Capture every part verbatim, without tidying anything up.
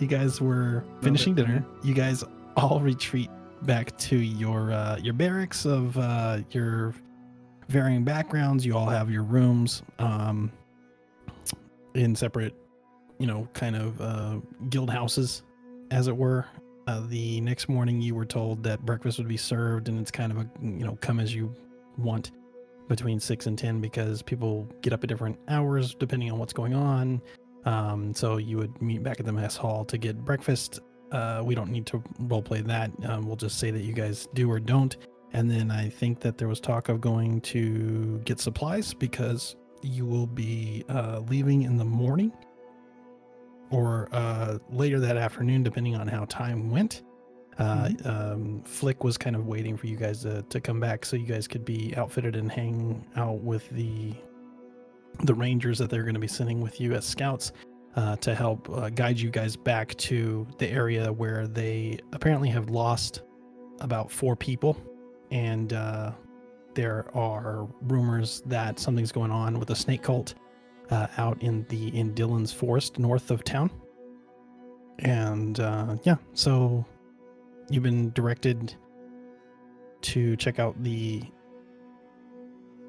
you guys were finishing dinner, you guys all retreat back to your uh, your barracks of uh, your varying backgrounds. You all have your rooms um, in separate, you know, kind of uh, guild houses, as it were. Uh, the next morning, you were told that breakfast would be served, and it's kind of a, you know, come as you want between six and ten, because people get up at different hours depending on what's going on. Um, so you would meet back at the mess hall to get breakfast. Uh, we don't need to roleplay that. Um, we'll just say that you guys do or don't. And then I think that there was talk of going to get supplies, because you will be uh, leaving in the morning or uh, later that afternoon, depending on how time went. Uh, mm-hmm. um, Flick was kind of waiting for you guys to, to come back so you guys could be outfitted and hang out with the the rangers that they're going to be sending with you as scouts uh, to help uh, guide you guys back to the area where they apparently have lost about four people. And uh, there are rumors that something's going on with a snake cult uh, out in the in Dillon's Forest north of town. And uh, yeah, so... you've been directed to check out the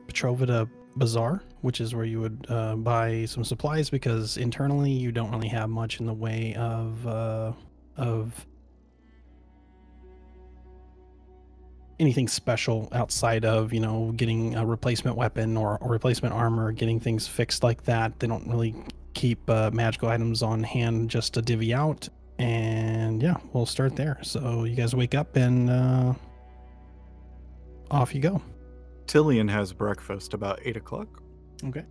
Patrovita Bazaar, which is where you would uh, buy some supplies, because internally you don't really have much in the way of uh, of anything special outside of, you know, getting a replacement weapon or, or replacement armor, getting things fixed like that. They don't really keep uh, magical items on hand just to divvy out. And yeah, we'll start there. So you guys wake up and uh, off you go. Tillian has breakfast about eight o'clock. Okay.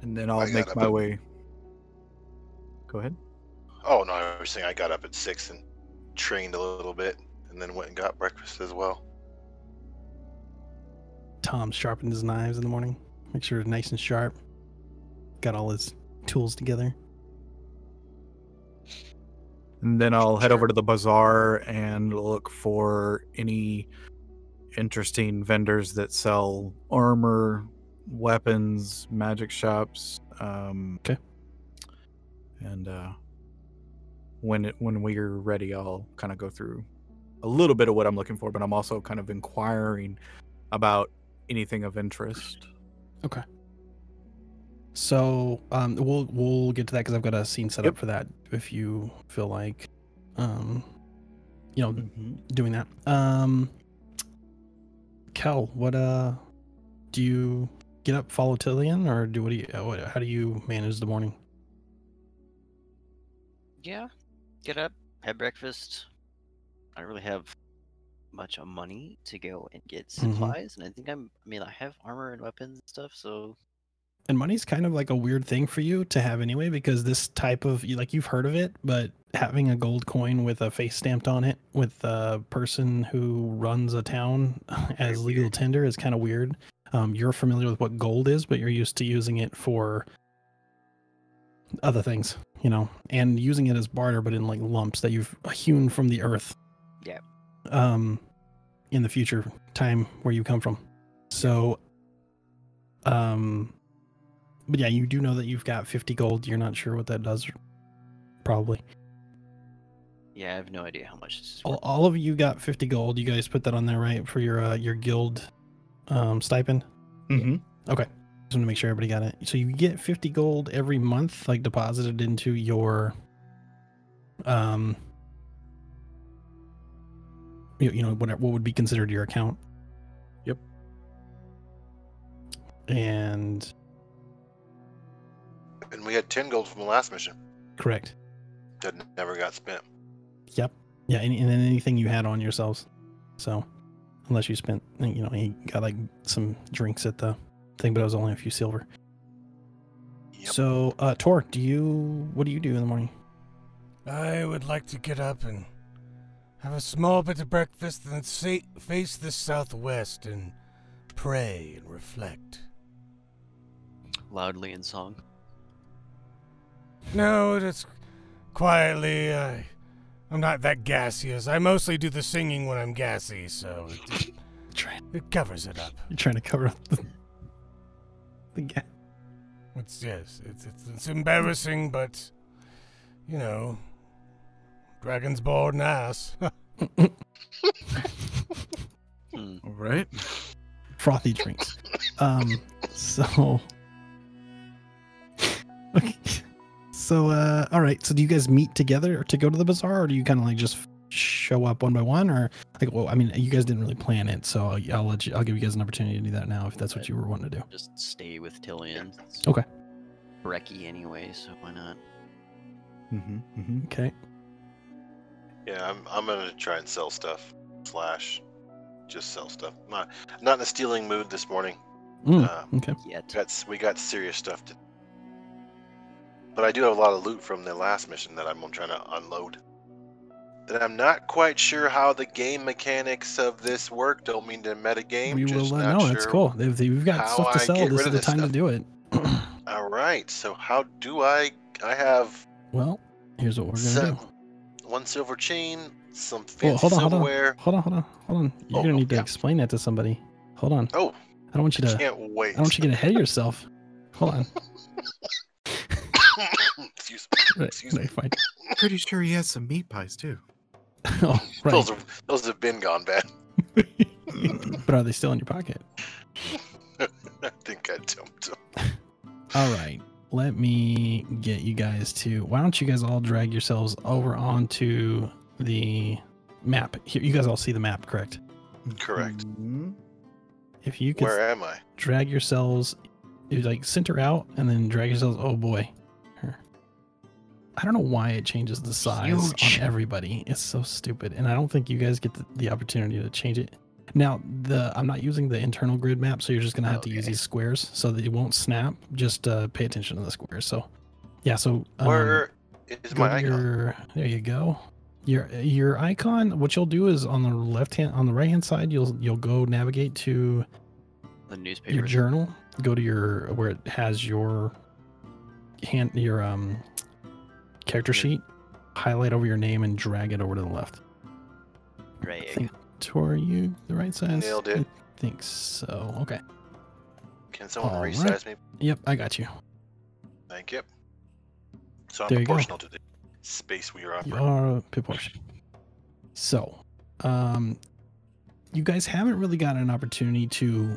And then I'll I make my at... way. Go ahead. Oh no, I was saying I got up at six and trained a little bit, and then went and got breakfast as well. Tom sharpened his knives in the morning. Make sure it's nice and sharp. Got all his tools together. And then I'll head over to the bazaar and look for any interesting vendors that sell armor, weapons, magic shops. Um, okay. And uh, when it, when we're ready, I'll kind of go through a little bit of what I'm looking for, but I'm also kind of inquiring about anything of interest. Okay. So um, we'll we'll get to that, because I've got a scene set up yep. for that. If you feel like, um, you know, mm-hmm. doing that. Um, Kel, what uh, do you get up, follow Tillian, or do what do you? How do you manage the morning? Yeah, get up, have breakfast. I don't really have much money to go and get supplies, mm-hmm. and I think I'm. I mean, I have armor and weapons and stuff, so. And money's kind of like a weird thing for you to have anyway, because this type of, like, you've heard of it, but having a gold coin with a face stamped on it with a person who runs a town as legal tender is kind of weird. Um, you're familiar with what gold is, but you're used to using it for other things, you know, and using it as barter, but in like lumps that you've hewn from the earth. Yeah. Um, in the future time where you come from. So, um... but yeah, you do know that you've got fifty gold. You're not sure what that does, probably. Yeah, I have no idea how much this is worth. All of you got fifty gold. You guys put that on there, right, for your uh, your guild um, stipend? Mm-hmm. Okay. Just want to make sure everybody got it. So you get fifty gold every month, like, deposited into your, um, you, you know, what, what would be considered your account. Yep. And... and we had ten gold from the last mission. Correct. That never got spent. Yep. Yeah, and, and anything you had on yourselves. So, unless you spent, you know, he got like some drinks at the thing, but it was only a few silver. Yep. So, uh, Tor, do you, what do you do in the morning? I would like to get up and have a small bit of breakfast, and then face the southwest and pray and reflect. Loudly in song. No, just quietly. Uh, I'm not that gaseous. I mostly do the singing when I'm gassy, so it, it covers it up. You're trying to cover up the, the gas. It's, yes, it's, it's, it's embarrassing, but, you know, dragon's bald and ass. All right. Frothy drinks. Um, so... Okay. So, uh, all right. So do you guys meet together to go to the bazaar, or do you kind of like just show up one by one, or like, well, I mean, you guys didn't really plan it. So I'll, I'll let you, I'll give you guys an opportunity to do that now if that's what you were wanting to do. Just stay with Tillian. It's okay. Brecky anyway, so why not? Mm-hmm. Mm-hmm. Okay. Yeah. I'm, I'm going to try and sell stuff slash just sell stuff. I'm not, I'm not in a stealing mood this morning. Mm, um, okay. That's, we got serious stuff to do. But I do have a lot of loot from the last mission that I'm trying to unload. That I'm not quite sure how the game mechanics of this work. Don't mean to metagame. We just will let know. That's cool. They've, we've got stuff to sell. This is the time to do it. All right. So how do I... I have... Well, here's what we're going to do. One silver chain, some fancy silverware. Hold on, hold on, hold on. You're going to need to explain that to somebody. Hold on. Oh. I don't want you to... I can't wait. I don't want you to get ahead of yourself. Hold on. Excuse me. Excuse me. Fine. Pretty sure he has some meat pies too. Oh, right. Those, are, those have been gone bad. But are they still in your pocket? I think I dumped them. All right. Let me get you guys to... Why don't you guys all drag yourselves over onto the map? Here, you guys all see the map, correct? Correct. If you could... Where am I? Drag yourselves... Like, center out and then drag yourselves... Oh, boy. I don't know why it changes the size Huge. on everybody. It's so stupid. And I don't think you guys get the, the opportunity to change it. Now, the I'm not using the internal grid map, so you're just going to have okay. to use these squares so that it won't snap. Just uh, pay attention to the squares. So, yeah, so... Um, Where is my icon? Your, there you go. Your your icon, what you'll do is on the left hand, on the right-hand side, you'll you'll go navigate to... The newspaper. Your journal. Go to your... Where it has your... hand Your... um. character sheet, highlight over your name and drag it over to the left. Right. I think toward you the right size. Nailed it. I think so. Okay. Can someone All resize right. me? Yep, I got you. Thank you. So I'm there proportional to the space we are operating. You are proportional. So, um, you guys haven't really got an opportunity to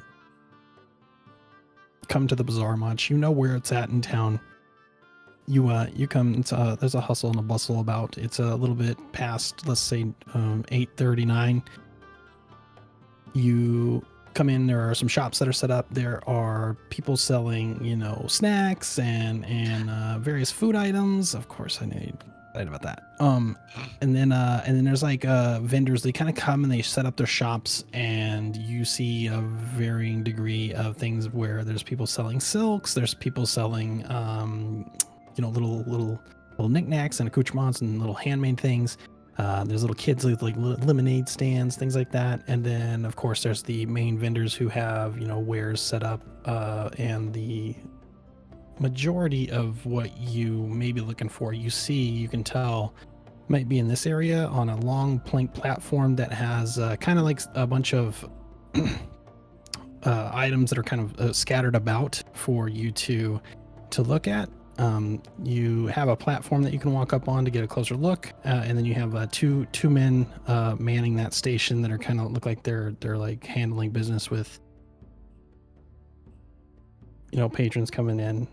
come to the bazaar much. You know where it's at in town. You uh you come it's uh there's a hustle and a bustle about. It's a little bit past, let's say um eight thirty-nine. You come in, there are some shops that are set up, there are people selling, you know, snacks and and uh various food items. Of course I need excited about that. Um and then uh and then there's like uh vendors. They kind of come and they set up their shops, and you see a varying degree of things where there's people selling silks, there's people selling um you know, little little little knickknacks and accoutrements and little handmade things. Uh, there's little kids with like lemonade stands, things like that. And then, of course, there's the main vendors who have, you know, wares set up. Uh, and the majority of what you may be looking for, you see, you can tell, might be in this area on a long plank platform that has uh, kind of like a bunch of uh, items that are kind of uh, scattered about for you to to look at. Um, you have a platform that you can walk up on to get a closer look, uh, and then you have uh, two two men uh, manning that station that are kind of look like they're they're like handling business with, you know, patrons coming in.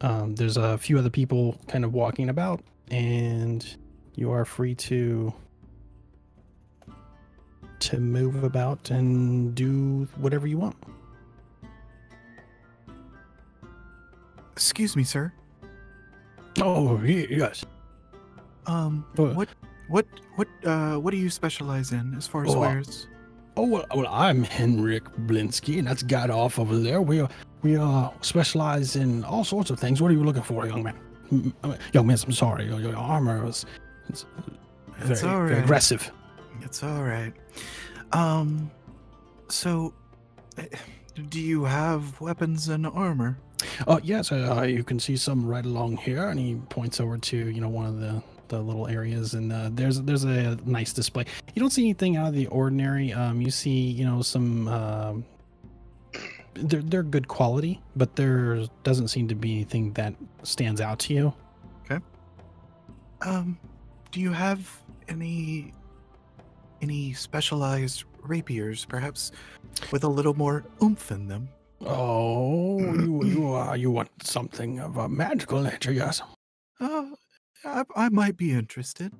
Um, there's a few other people kind of walking about, and you are free to to move about and do whatever you want. Excuse me, sir. Oh, yes. Um, what, what, what, uh, what do you specialize in as far as oh, wares? Oh, well, well, I'm Henrik Blinksy, and that's got off over there. We are, we are specialize in all sorts of things. What are you looking for, young man? Young man, I'm sorry. Your, your armor was it's very, it's all right. very aggressive. It's all right. Um, so, do you have weapons and armor? Uh, yes, uh, you can see some right along here, and he points over to, you know, one of the, the little areas, and uh, there's there's a nice display. You don't see anything out of the ordinary. Um, you see, you know, some uh, they're, they're good quality, but there doesn't seem to be anything that stands out to you. Okay. Um, do you have any any specialized rapiers, perhaps with a little more oomph in them? Oh, you you, uh, you want something of a magical nature, yes? Uh, I, I might be interested.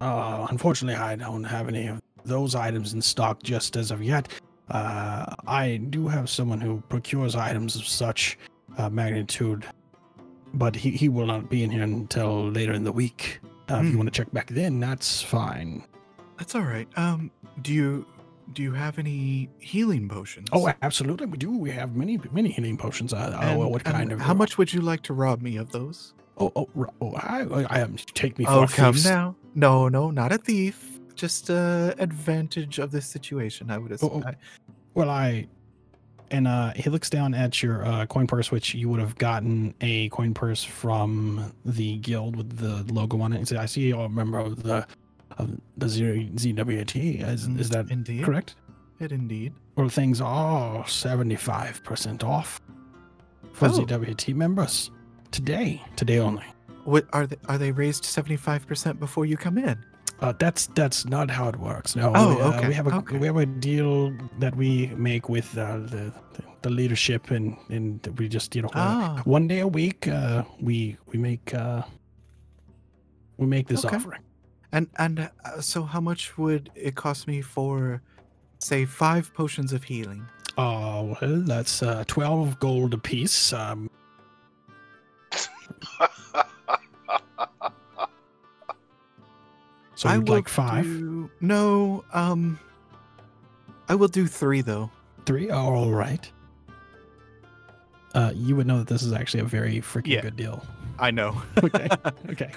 Uh, unfortunately, I don't have any of those items in stock just as of yet. Uh, I do have someone who procures items of such uh, magnitude, but he, he will not be in here until later in the week. Uh, mm. If you want to check back then, that's fine. That's all right. Um, do you do you have any healing potions? Oh, absolutely, we do. We have many many healing potions. Uh, and, oh, what kind of? How much would you like to rob me of those? Oh, oh, oh! I, I am. Take me for oh, a thief. Oh, come now! No, no, not a thief. Just uh, advantage of this situation, I would assume. Oh, oh. Well, I, and uh, he looks down at your uh, coin purse, which you would have gotten a coin purse from the guild with the logo on it. And says, "I see you're a member of the of the Z W T. Is, is that indeed correct? It indeed. Well, things are seventy-five percent off for oh. Z W T members." Today, today only. What are they? Are they raised seventy-five percent before you come in? Uh, that's that's not how it works. No. Oh, we, uh, okay. We have a okay. we have a deal that we make with uh, the the leadership, and and we just you know ah. one day a week uh, we we make uh, we make this okay. offering. And and uh, so, how much would it cost me for, say, five potions of healing? Oh, well, that's uh, twelve gold apiece. Um, So I would like five. Do, no, um, I will do three though. Three? Oh, all right. Uh, you would know that this is actually a very freaking yeah, good deal. I know. Okay. Okay.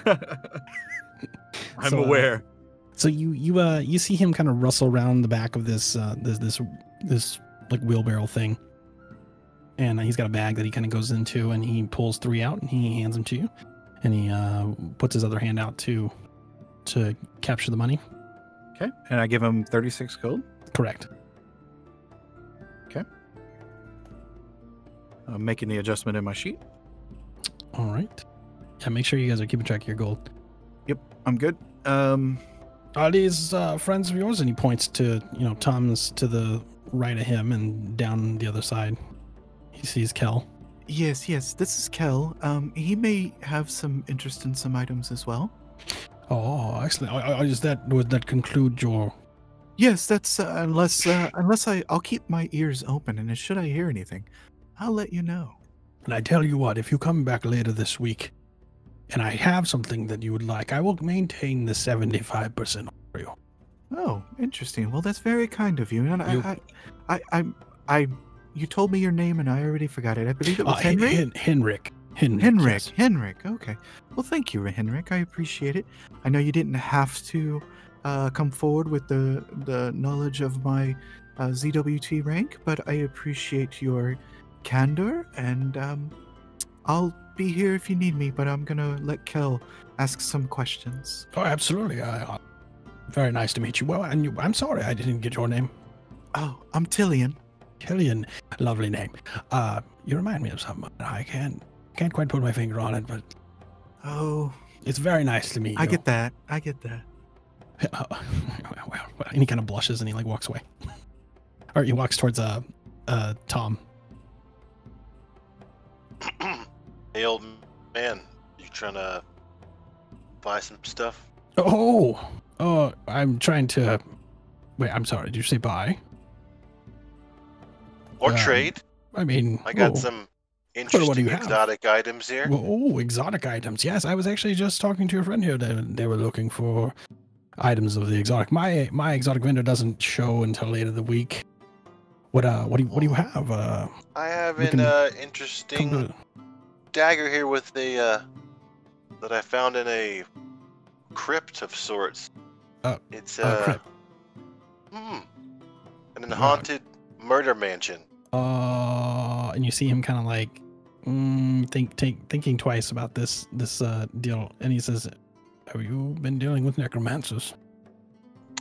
I'm so, aware. Uh, so you you uh you see him kind of rustle around the back of this uh this this this like wheelbarrow thing, and he's got a bag that he kind of goes into, and he pulls three out, and he hands them to you, and he uh puts his other hand out too. To capture the money. Okay. And I give him thirty-six gold? Correct. Okay. I'm making the adjustment in my sheet. All right. Yeah, make sure you guys are keeping track of your gold. Yep, I'm good. Um, are these uh, friends of yours? And he points to, you know, Tom's to the right of him and down the other side. He sees Kel. Yes, yes. This is Kel. Um, he may have some interest in some items as well. Oh, excellent! Is that would that conclude your? Yes, that's uh, unless uh, unless I I'll keep my ears open, and should I hear anything, I'll let you know. And I tell you what, if you come back later this week, and I have something that you would like, I will maintain the seventy-five percent for you. Oh, interesting. Well, that's very kind of you. And I, you... I, I, I, I, you told me your name, and I already forgot it. I believe it was uh, Henrik. Hen Henrik. Henrik, Henrik, yes. Henrik, okay. Well, thank you, Henrik. I appreciate it. I know you didn't have to uh, come forward with the, the knowledge of my uh, Z W T rank, but I appreciate your candor, and um, I'll be here if you need me, but I'm going to let Kel ask some questions. Oh, absolutely. Uh, very nice to meet you. Well, and you, I'm sorry I didn't get your name. Oh, I'm Tillian. Tillian, lovely name. Uh, you remind me of someone. I can't. Can't quite put my finger on it, but oh, it's very nice to meet you. I get that. I get that. Uh, well, and he kind of blushes and he like walks away, or he walks towards uh, uh, Tom. Hey, old man, you trying to buy some stuff? Oh, oh, I'm trying to. Wait, I'm sorry. Did you say buy? Or um, trade? I mean, I got oh. some. Interesting what do you exotic have? Items here. Well, oh, exotic items. Yes, I was actually just talking to your friend here. They, they were looking for items of the exotic. My my exotic vendor doesn't show until later in the week. What uh? What do you, what do you have? Uh, I have an uh, interesting to... dagger here with the uh, that I found in a crypt of sorts. Uh, it's uh, a crypt. Hmm, an uh, haunted murder mansion. Uh, and you see him kind of like. Mm, think, think, thinking twice about this this uh, deal, and he says, "Have you been dealing with necromancers?"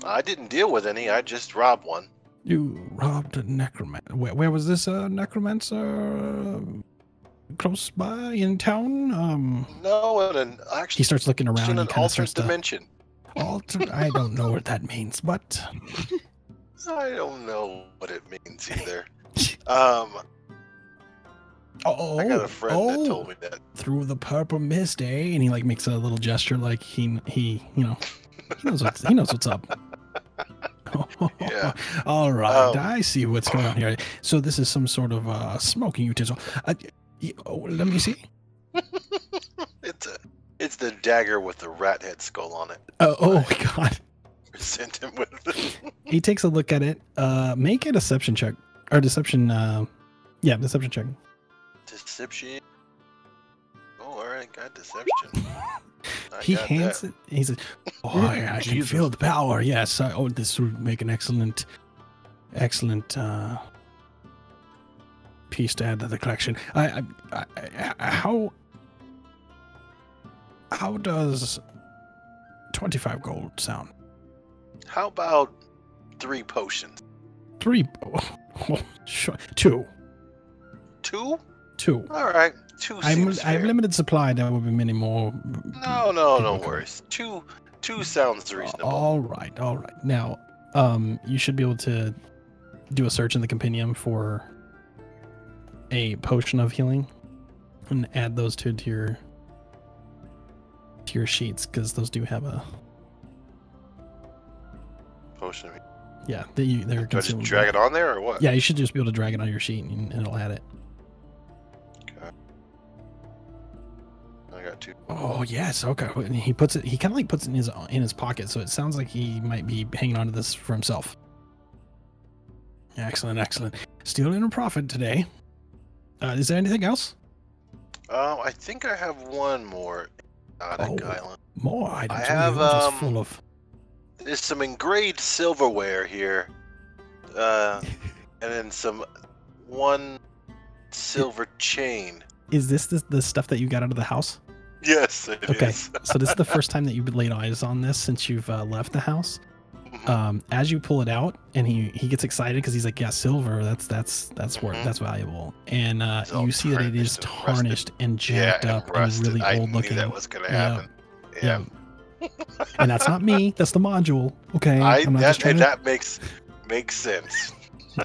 I didn't deal with any. I just robbed one. You robbed a necromancer. Where, where was this uh, necromancer? Close by in town? Um, no, in an actually. He starts looking around. In an alternate dimension. Alter. I don't know what that means, but I don't know what it means either. Um. Oh, I got a friend oh, that told me that through the purple mist, eh? And he like makes a little gesture, like he he you know he knows what's he knows what's up. Yeah. All right, um, I see what's going on here. So this is some sort of uh, smoking utensil. Uh, oh, let me see. It's a, it's the dagger with the rat head skull on it. Uh, oh my god! Present him with. He takes a look at it. Uh, make a deception check or deception. Uh, yeah, deception check. Deception. Oh, I already got deception. I he got hands that. It. He says, "Oh, I, I can feel the power. Yes. I, oh, this would make an excellent, excellent uh, piece to add to the collection. I, I, I, I how, how does twenty-five gold sound? How about three potions? Three, oh, oh, sure, two, two." Two. All right. Two. I'm, I have limited supply. There will be many more. No, no, no worries. Two, two sounds reasonable. All right, all right. Now, um, you should be able to do a search in the compendium for a potion of healing, and add those two to your to your sheets because those do have a potion. Yeah, they they're. Do I just drag it on there or what? Yeah, you should just be able to drag it on your sheet and, and it'll add it. Got oh yes, okay. And he puts it. He kind of like puts it in his in his pocket, so it sounds like he might be hanging on to this for himself. Excellent, excellent. Stealing a profit today. Uh, is there anything else? Um, I think I have one more exotic oh, island. More items. I have um, full of. There's some engraved silverware here, uh, and then some one silver it, chain. Is this the, the stuff that you got out of the house? Yes, it okay. is. Okay, so this is the first time that you've laid eyes on this since you've uh, left the house. Mm-hmm. Um, as you pull it out, and he, he gets excited because he's like, yeah, silver, that's that's that's worth, mm-hmm. that's valuable. And uh, you see that it is tarnished and, and jacked yeah, up and, and really I old knew looking. That was going to happen. Yeah. yeah. yeah. And that's not me. That's the module. Okay. I, I'm not that, just and to... that makes makes sense.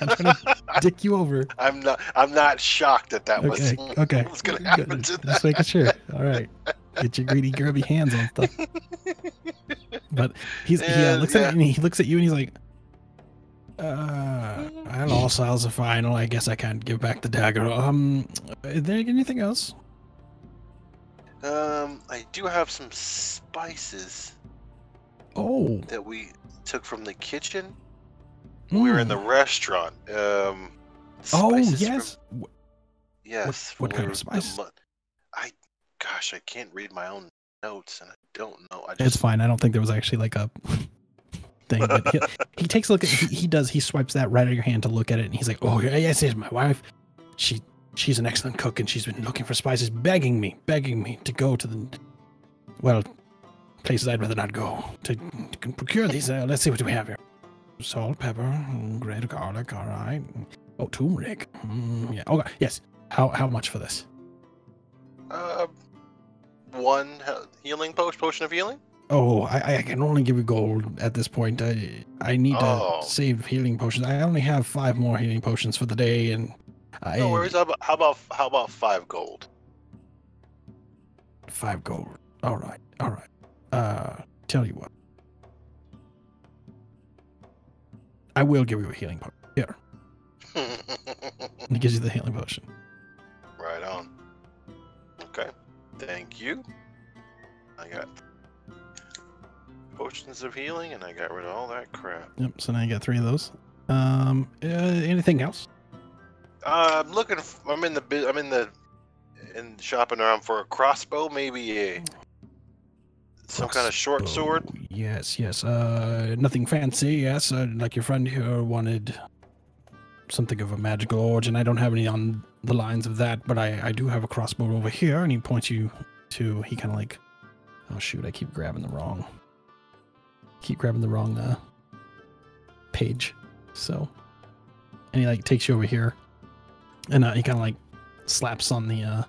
I'm trying to dick you over. I'm not. I'm not shocked that that okay, was. Okay. What's gonna happen to that? Just making sure. All right. Get your greedy, grubby hands on stuff. But he's and, he uh, looks yeah. at and he looks at you and he's like, uh, "At all sales are final. I guess I can't give back the dagger. Um, is there anything else? Um, I do have some spices. Oh, that we took from the kitchen." We were in the restaurant. Um, oh yes, from, yes. What, what kind of spice? The, I, gosh, I can't read my own notes, and I don't know. I just, it's fine. I don't think there was actually like a thing. But he, he takes a look at. He, he does. He swipes that right out of your hand to look at it, and he's like, "Oh yeah, yes, it's my wife. She, she's an excellent cook, and she's been looking for spices, begging me, begging me to go to the, well, places I'd rather not go to, to procure these. Uh, let's see what we have here." Salt, pepper, grated garlic. All right. Oh, turmeric. Mm, yeah. Okay. Yes. How how much for this? Uh, one healing potion, potion of healing. Oh, I, I can only give you gold at this point. I I need oh. to save healing potions. I only have five more healing potions for the day, and I. No worries. How about how about, how about five gold? Five gold. All right. All right. Uh, tell you what. I will give you a healing potion. Here. And he gives you the healing potion. Right on. Okay. Thank you. I got potions of healing, and I got rid of all that crap. Yep. So now you got three of those. Um. Uh, anything else? Uh, I'm looking. For, I'm in the. I'm in the. In shopping around for a crossbow, maybe a. Some crossbow. Kind of short sword. Yes, yes. Uh, nothing fancy. Yes, uh, like your friend here wanted something of a magical origin. I don't have any on the lines of that, but I, I do have a crossbow over here. And he points you to. He kind of like, oh shoot! I keep grabbing the wrong. Keep grabbing the wrong uh, page. So and he like takes you over here, and uh, he kind of like slaps on the uh,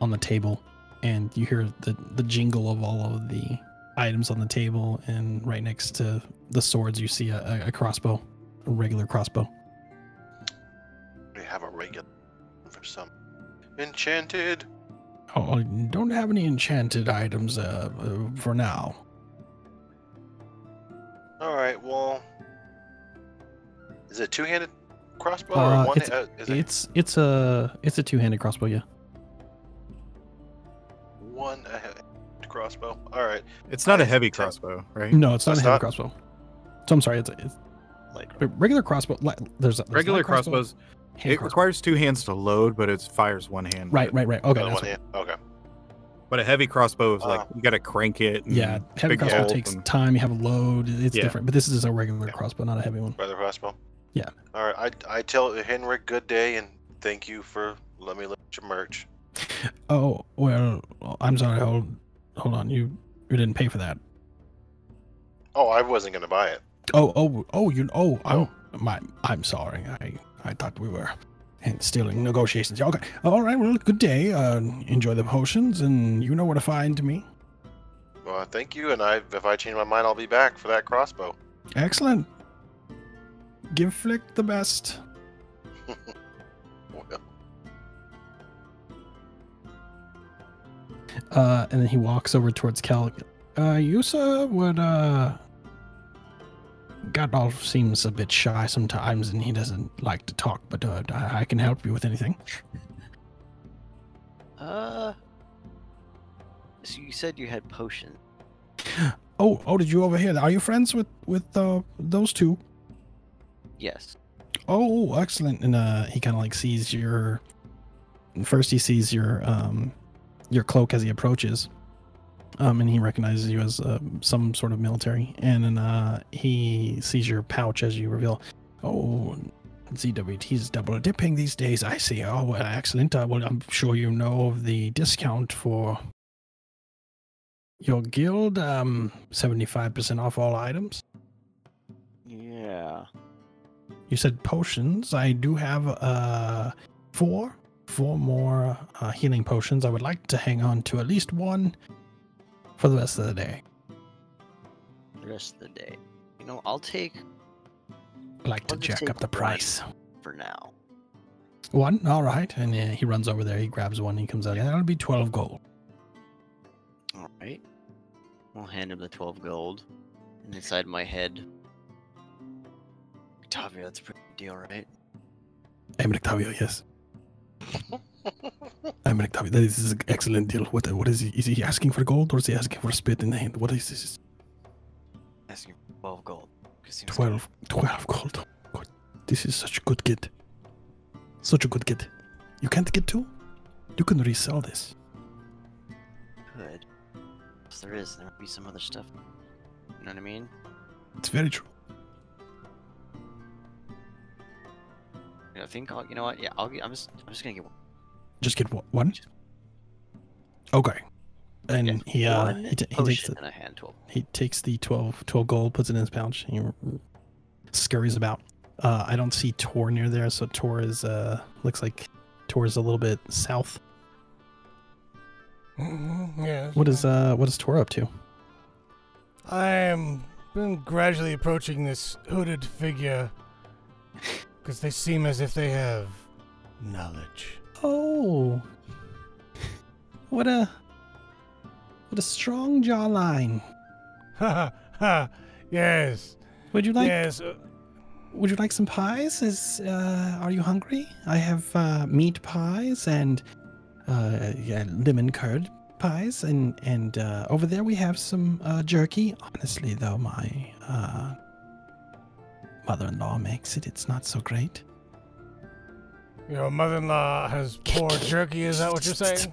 on the table, and you hear the the jingle of all of the items on the table. And right next to the swords, you see a, a crossbow, a regular crossbow. They have a regular for some enchanted. Oh, don't have any enchanted items uh, for now. All right. Well, is it two-handed crossbow uh, or one? It's uh, is it... it's it's a it's a two-handed crossbow. Yeah. One crossbow. All right. It's not I a heavy crossbow, right? No, it's not That's a heavy not... crossbow. So I'm sorry. It's, it's like regular crossbow. Like, there's, there's regular crossbow, crossbows. It crossbow. requires two hands to load, but it fires one hand. Right, right, right. Okay. One hand. Okay. But a heavy crossbow is uh, like, you got to crank it. And yeah, heavy crossbow takes and... time. You have a load. It's yeah. different. But this is a regular yeah. crossbow, not a heavy one. Regular crossbow. Yeah. All right. I, I tell Henrik good day and thank you for letting me look at your merch. Oh, well, I'm sorry. Hold, hold on. You you didn't pay for that. Oh, I wasn't going to buy it. Oh, oh, oh, you, oh, oh. My, I'm sorry. I, I thought we were stealing negotiations. Okay. All right. Well, good day. Uh, enjoy the potions, and you know where to find me. Well, thank you. And I, if I change my mind, I'll be back for that crossbow. Excellent. Give Flick the best. Well. Uh, and then he walks over towards Cal. Uh, you, sir, would, uh... Gandalf seems a bit shy sometimes, and he doesn't like to talk, but uh, I can help you with anything. Uh, so you said you had potion. Oh, oh, did you overhear? Are you friends with with uh, those two? Yes. Oh, excellent. And uh, he kind of like sees your. First, he sees your um, your cloak as he approaches. Um, and he recognizes you as uh, some sort of military, and then uh, he sees your pouch as you reveal. Oh, Z W T is double dipping these days. I see. Oh, well, excellent. Uh, well, I'm sure you know of the discount for your guild. Um, seventy-five percent off all items. Yeah. You said potions. I do have uh four, four more uh, healing potions. I would like to hang on to at least one. For the rest of the day. The rest of the day. You know, I'll take... I'd like to jack up the price. For now. One? Alright. And uh, he runs over there. He grabs one. He comes out. That'll be twelve gold. Alright. I'll hand him the twelve gold. And inside my head... Rictavio, that's a pretty good deal, right? I'm Rictavio, yes. I'm Rictavio. This is an excellent deal. What? What is he? Is he asking for gold, or is he asking for spit in the hand? What is this? Asking for twelve gold. Twelve. Twelve gold. God, this is such a good kid. Such a good kid. You can't get two. You can resell this. Good. If there is, there might be some other stuff. You know what I mean? It's very true. I think I'll, you know what? Yeah, I'll. I'm just. I'm just gonna get one. Just get one. Okay. And he uh he, t he takes the, he takes the twelve, twelve gold, puts it in his pouch, and he scurries about. Uh, I don't see Tor near there, so Tor is uh looks like Tor is a little bit south. Mm-hmm, yeah. What is uh what is Tor up to? I am been gradually approaching this hooded figure because they seem as if they have knowledge. Oh, what a what a strong jawline! Ha ha! Yes. Would you like? Yes. Would you like some pies? Is uh, are you hungry? I have uh, meat pies and uh, yeah, lemon curd pies, and and uh, over there we have some uh, jerky. Honestly, though, my uh, mother-in-law makes it. It's not so great. Your mother-in-law has poor jerky, is that what you're saying?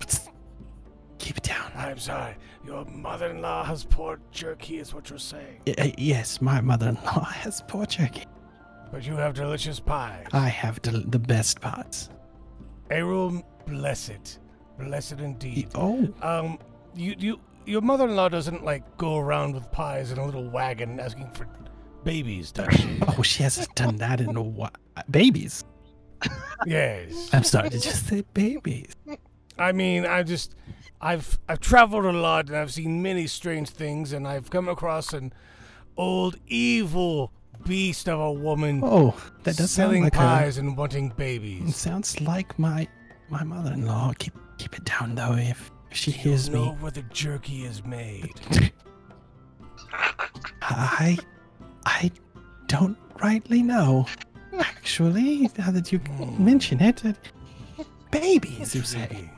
Keep it down. I'm sorry. Your mother-in-law has poor jerky, is what you're saying? Uh, yes, my mother-in-law has poor jerky. But you have delicious pies. I have del the best pies. Arum, blessed. Blessed indeed. Oh. Um, you, you, your mother-in-law doesn't, like, go around with pies in a little wagon asking for babies touching. Oh, she hasn't done that in a while. Babies? Yes. I'm sorry, did you say babies? I mean, I just, I've I've traveled a lot and I've seen many strange things, and I've come across an old evil beast of a woman. Oh, that does selling sound like pies a, and wanting babies. It sounds like my my mother-in-law. Keep keep it down though, if, if she you hears know me. Know where the jerky is made. I I don't rightly know. Actually, now that you mm. mention it, uh, babies, you say.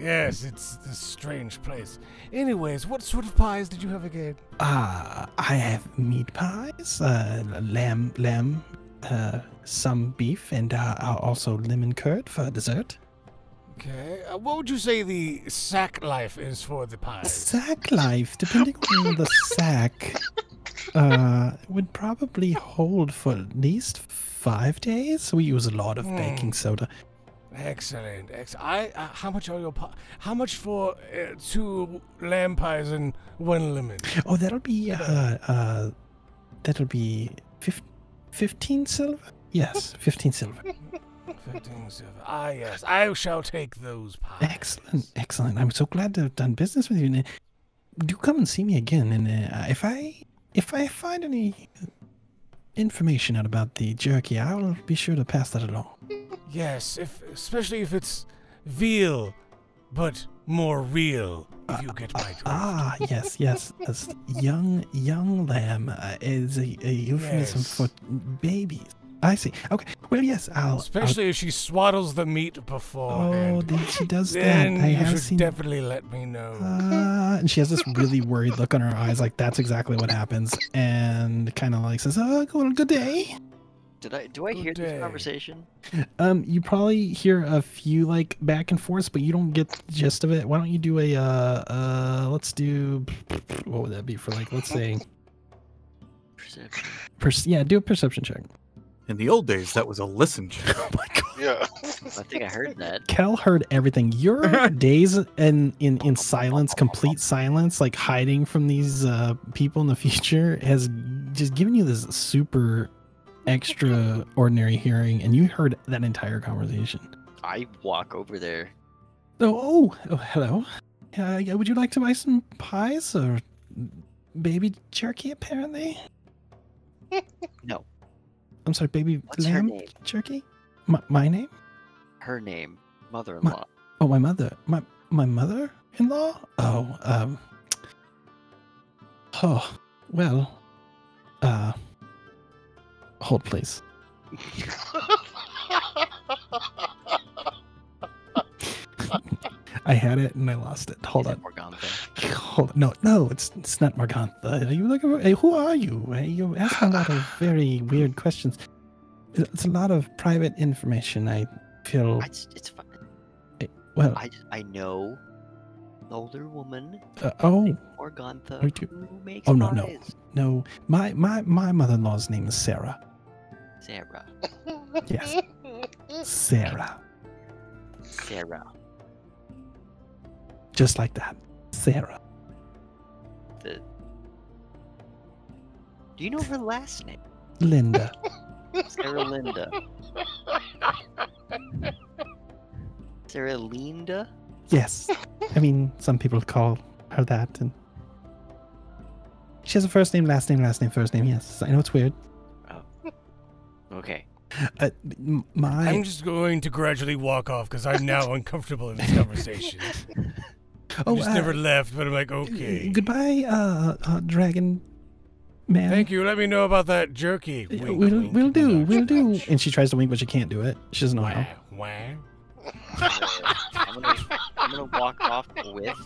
Yes, it's this strange place. Anyways, what sort of pies did you have again? Ah, uh, I have meat pies, uh, lamb, lamb, uh, some beef, and uh, also lemon curd for dessert. Okay, uh, what would you say the sack life is for the pies? Sack life, depending on the sack, uh, would probably hold for at least five days. We use a lot of mm. baking soda. Excellent. Ex I, uh, how much are your How much for uh, two lamb pies and one lemon? Oh, that'll be uh, uh, that'll be fif fifteen silver. Yes, fifteen silver. fifteen silver. Ah, yes. I shall take those pies. Excellent, excellent. I'm so glad to have done business with you. And, uh, do come and see me again. And uh, if I if I find any information out about the jerky, I'll be sure to pass that along. Yes, if, especially if it's veal, but more real, if uh, you get my uh, drift. Ah, yes, yes. As young, young lamb uh, is a, a euphemism yes. for babies. I see. Okay. Well, yes, I'll... Especially I'll, if she swaddles the meat before. Oh, then she does then that. I you should seen, definitely let me know. Uh, and she has this really worried look on her eyes, like that's exactly what happens. And kind of like says, oh, good, good day. Did I do I hear this conversation? Um, you probably hear a few like back and forth, but you don't get the gist of it. Why don't you do a uh uh? Let's do what would that be for? Like let's say perception. Per yeah, do a perception check. In the old days, that was a listen check. Oh my god. Yeah. I think I heard that. Kel heard everything. Your days in in in silence, complete silence, like hiding from these uh people in the future, has just given you this super extraordinary hearing, and you heard that entire conversation. I walk over there. Oh, oh, oh hello. Uh, would you like to buy some pies or baby jerky, apparently? No. I'm sorry, baby What's lamb her name? jerky? My, my name? Her name. Mother-in-law. My, oh, my mother. My my mother-in-law? Oh, um... Oh, well... Uh... Hold, please. I had it and I lost it. Hold Is on. Morgantha? Hold on. No, no, it's it's not Morgantha. Are you looking for, hey, who are you? Hey, you ask a lot of very weird questions. It's a lot of private information. I feel. I just, it's fine. I, well, I I know an older woman. Uh, oh. Morgantha. Who makes oh no no eyes. no. My my my mother-in-law's name is Sarah. Sarah. Yes. Sarah. Sarah. Just like that. Sarah. The... Do you know her last name? Linda. Sarah Linda. Sarah Linda? Yes. I mean, some people call her that. And she has a first name, last name, last name, first name. Yes. I know it's weird. Okay. Uh, my... I'm just going to gradually walk off because I'm now uncomfortable in this conversation. Oh, I just uh, never left, but I'm like, okay. Goodbye, uh, uh, dragon man. Thank you. Let me know about that jerky. Wink, we'll, wink, we'll do. Wink, we'll do. And she tries to wink, but she can't do it. She doesn't know wah, how. Wah. Uh, I'm gonna, I'm gonna walk off with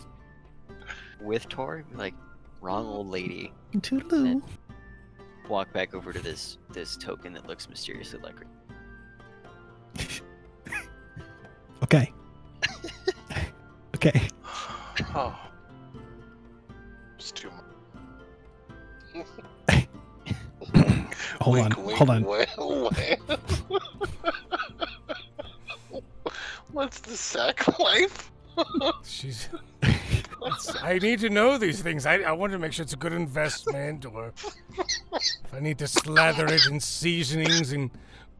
with Tor, like wrong old lady. Toodaloo. Walk back over to this this token that looks mysteriously like her. Okay. Okay. Oh. It's too much. Hold wink, on. Wink, hold on. Well, well. What's the sack life? She's What's I need to know these things. I, I want to make sure it's a good investment, or if I need to slather it in seasonings and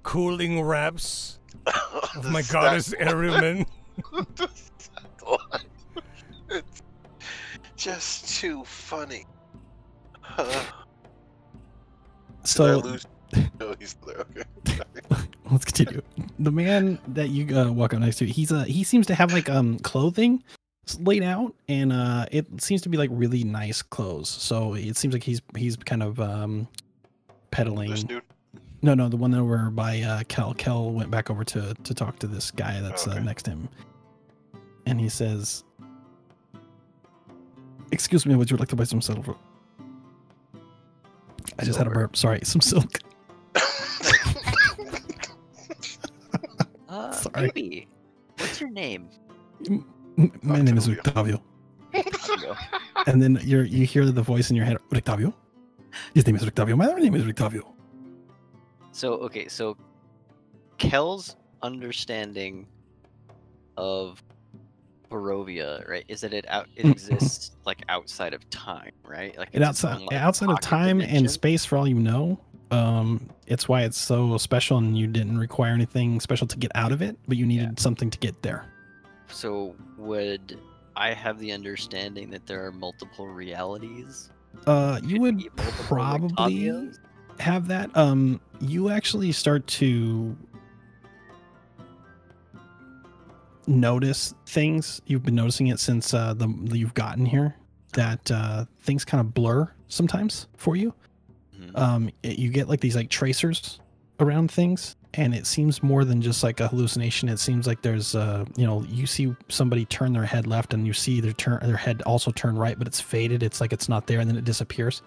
cooling wraps of my goddess Eruman. It's just too funny. Uh, so lose? No, he's there. Okay. Let's continue. The man that you uh, walk up next to, he's uh, he seems to have like um clothing laid out, and uh, it seems to be like really nice clothes. So it seems like he's he's kind of um peddling. This dude? No, no, the one that were by uh, Kel. Kel went back over to to talk to this guy that's okay. uh, next to him, and he says, "Excuse me, would you like to buy some silver?" I just silver. had a burp. Sorry, some silk. uh, Sorry. Maybe. What's your name? M my Octavio. name is Rictavio. And then you you hear the voice in your head, Rictavio. His name is Rictavio. My other name is Rictavio. So okay, so Kel's understanding of Barovia, right, is that it out it exists like outside of time, right? Like it outside own, like, outside of time dimension. and space, for all you know. Um, it's why it's so special, and you didn't require anything special to get out of it, but you needed yeah. something to get there. So would I have the understanding that there are multiple realities? Uh, you would probably Rictavios? have that. Um, you actually start to notice things. You've been noticing it since uh, the you've gotten here, that uh, things kind of blur sometimes for you. Mm-hmm. Um, it, you get like these like tracers around things, and it seems more than just like a hallucination. It seems like there's uh, you know, you see somebody turn their head left, and you see their turn their head also turn right, but it's faded. It's like it's not there, and then it disappears.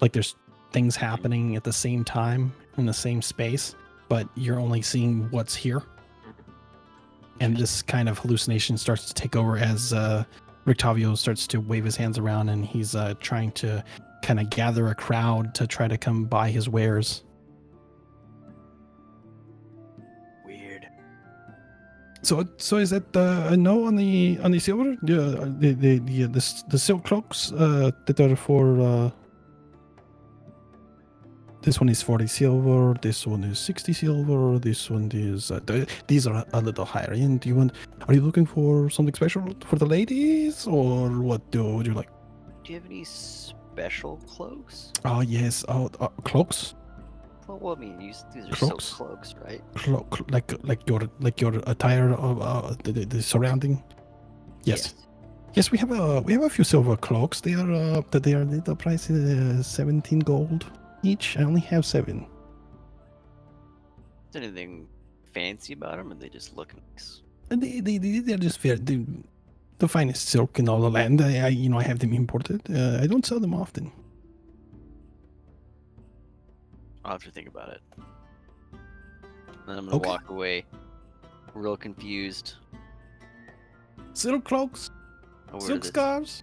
Like there's things happening at the same time in the same space, but you're only seeing what's here. And this kind of hallucination starts to take over as uh, Rictavio starts to wave his hands around, and he's uh, trying to kind of gather a crowd to try to come buy his wares. Weird. So, so is that uh, a no on the on the silver? The the the the, the, the silk cloaks uh, that are for. Uh, This one is forty silver, this one is sixty silver, this one is... Uh, th these are a little higher end. Do you want... Are you looking for something special for the ladies, or what do would you like? Do you have any special cloaks? Oh, yes. Oh, uh, cloaks? Well, well, I mean, these, these are silk cloaks, right? Cloak, like like your like your attire, of uh, the, the, the surrounding? Yes. Yes. Yes, we have a we have a few silver cloaks. They are uh, they are the price is uh, seventeen gold. Each. I only have seven. Is there anything fancy about them, or they just look nice? They, they, they, they're just fair. They, the finest silk in all the land. I, I you know, I have them imported. Uh, I don't sell them often. I'll have to think about it. Then I'm gonna okay. walk away, real confused. Silk cloaks, oh, silk this? scarves.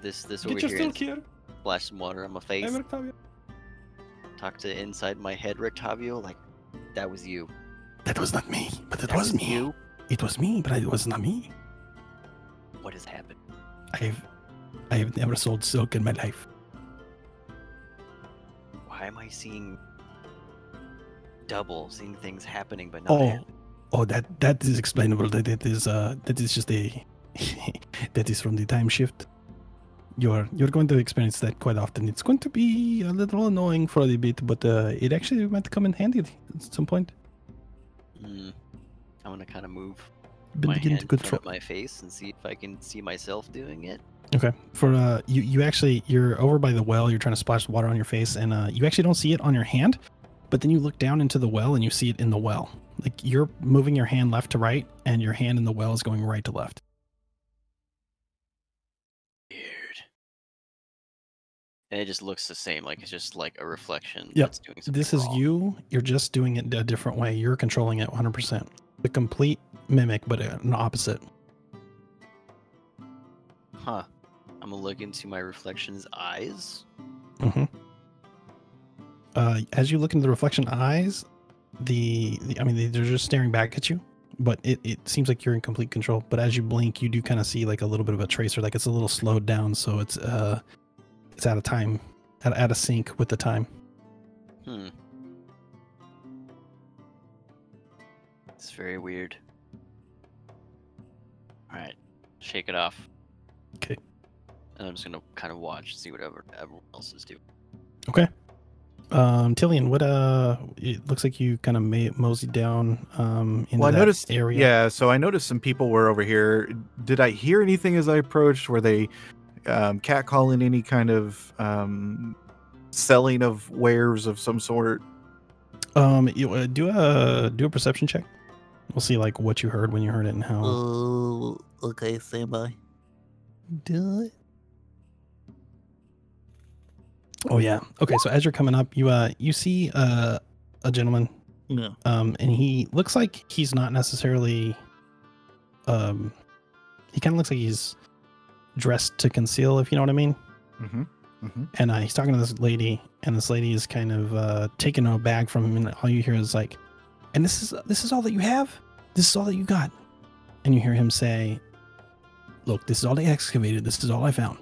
This, this over Get your silk here. Splash some water on my face. Talk to inside my head, Rictavio, like, that was you. That was not me, but it that was, was me. You? It was me, but it was not me. What has happened? I've, I have never sold silk in my life. Why am I seeing double, seeing things happening but not? Oh, happening? oh, that that is explainable. That it is, uh, that is just a, that is from the time shift. You're you're going to experience that quite often. It's going to be a little annoying for a bit, but uh, it actually might come in handy at some point. Mm. I want to kind of move but my hand to front of my face and see if I can see myself doing it. Okay. For uh, you, you actually you're over by the well. You're trying to splash water on your face, and uh, you actually don't see it on your hand. But then you look down into the well, and you see it in the well. Like you're moving your hand left to right, and your hand in the well is going right to left. And it just looks the same, like it's just like a reflection. Yep. That's doing something this is wrong. you. You're just doing it a different way. You're controlling it one hundred percent. The complete mimic, but an opposite. Huh. I'm gonna look into my reflection's eyes. Mm-hmm. Uh, as you look into the reflection eyes, the, the I mean, they're just staring back at you, but it, it seems like you're in complete control. But as you blink, you do kind of see like a little bit of a tracer, like it's a little slowed down, so it's uh it's out of time, out, out of sync with the time. Hmm. It's very weird. All right, shake it off. Okay. And I'm just gonna kind of watch, see what everyone else is doing. Okay. Um, Tillian, what uh, it looks like you kind of moseyed down um in well, that I noticed, area. Yeah, so I noticed some people were over here. Did I hear anything as I approached? Were they um, catcalling any kind of um selling of wares of some sort? Um, you, uh, do a do a perception check. We'll see like what you heard when you heard it and how. Oh, okay, stand by. Do it. Oh yeah. Okay, so as you're coming up, you uh you see uh, a gentleman. Yeah. Um, and he looks like he's not necessarily. Um, he kind of looks like he's dressed to conceal, if you know what I mean. Mm-hmm. Mm-hmm. And uh, he's talking to this lady, and this lady is kind of uh, taking a bag from him, and all you hear is like, "And this is this is all that you have? This is all that you got?" And you hear him say, "Look, this is all they excavated. This is all I found."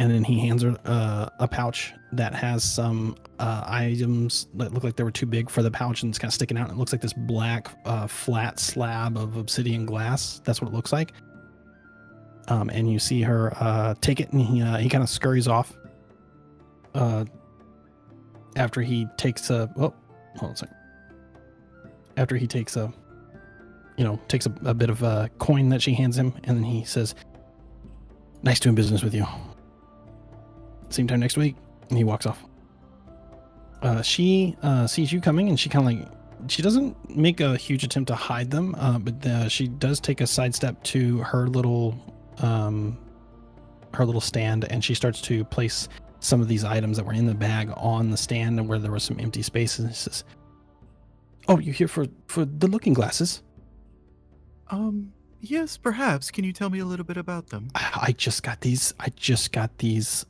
And then he hands her uh, a pouch that has some uh, items that look like they were too big for the pouch, and it's kind of sticking out. And it looks like this black uh, flat slab of obsidian glass. That's what it looks like. Um, and you see her uh, take it, and he, uh, he kind of scurries off. Uh, after he takes a oh, hold on a second. After he takes a, you know, takes a, a bit of a coin that she hands him, and then he says, "Nice doing business with you. Same time next week," and he walks off. Uh, she uh, sees you coming, and she kind of like, she doesn't make a huge attempt to hide them, uh, but uh, she does take a sidestep to her little, um, her little stand, and she starts to place some of these items that were in the bag on the stand, and where there was some empty spaces. And she says, "Oh, you're here for for the looking glasses?" Um. Yes, perhaps. Can you tell me a little bit about them? I, I just got these. I just got these.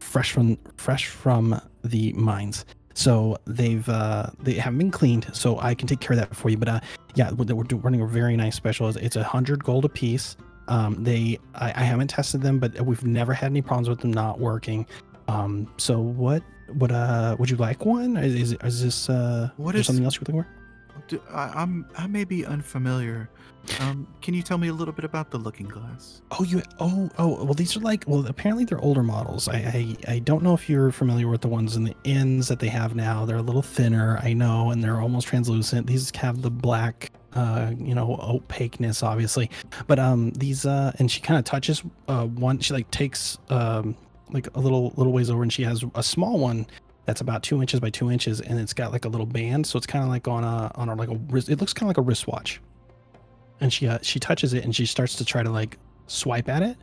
Fresh from fresh from the mines, so they've uh, they haven't been cleaned. So I can take care of that for you. But uh, yeah, we're, we're running a very nice special. It's a hundred gold a piece. Um, they I, I haven't tested them, but we've never had any problems with them not working. Um, so what would uh would you like one? Is is this uh what is, is something else you're looking for? Do, I, I'm I may be unfamiliar. Um, can you tell me a little bit about the looking glass? Oh, you oh oh well, these are like well apparently they're older models. I I, I don't know if you're familiar with the ones in the inns that they have now. They're a little thinner, I know, and they're almost translucent. These have the black uh you know opaqueness, obviously, but um these uh and she kind of touches uh one. She like takes um like a little little ways over, and she has a small one that's about two inches by two inches, and it's got like a little band, so it's kind of like on a on a like a wrist. It looks kind of like a wristwatch. And she uh, she touches it, and she starts to try to like swipe at it.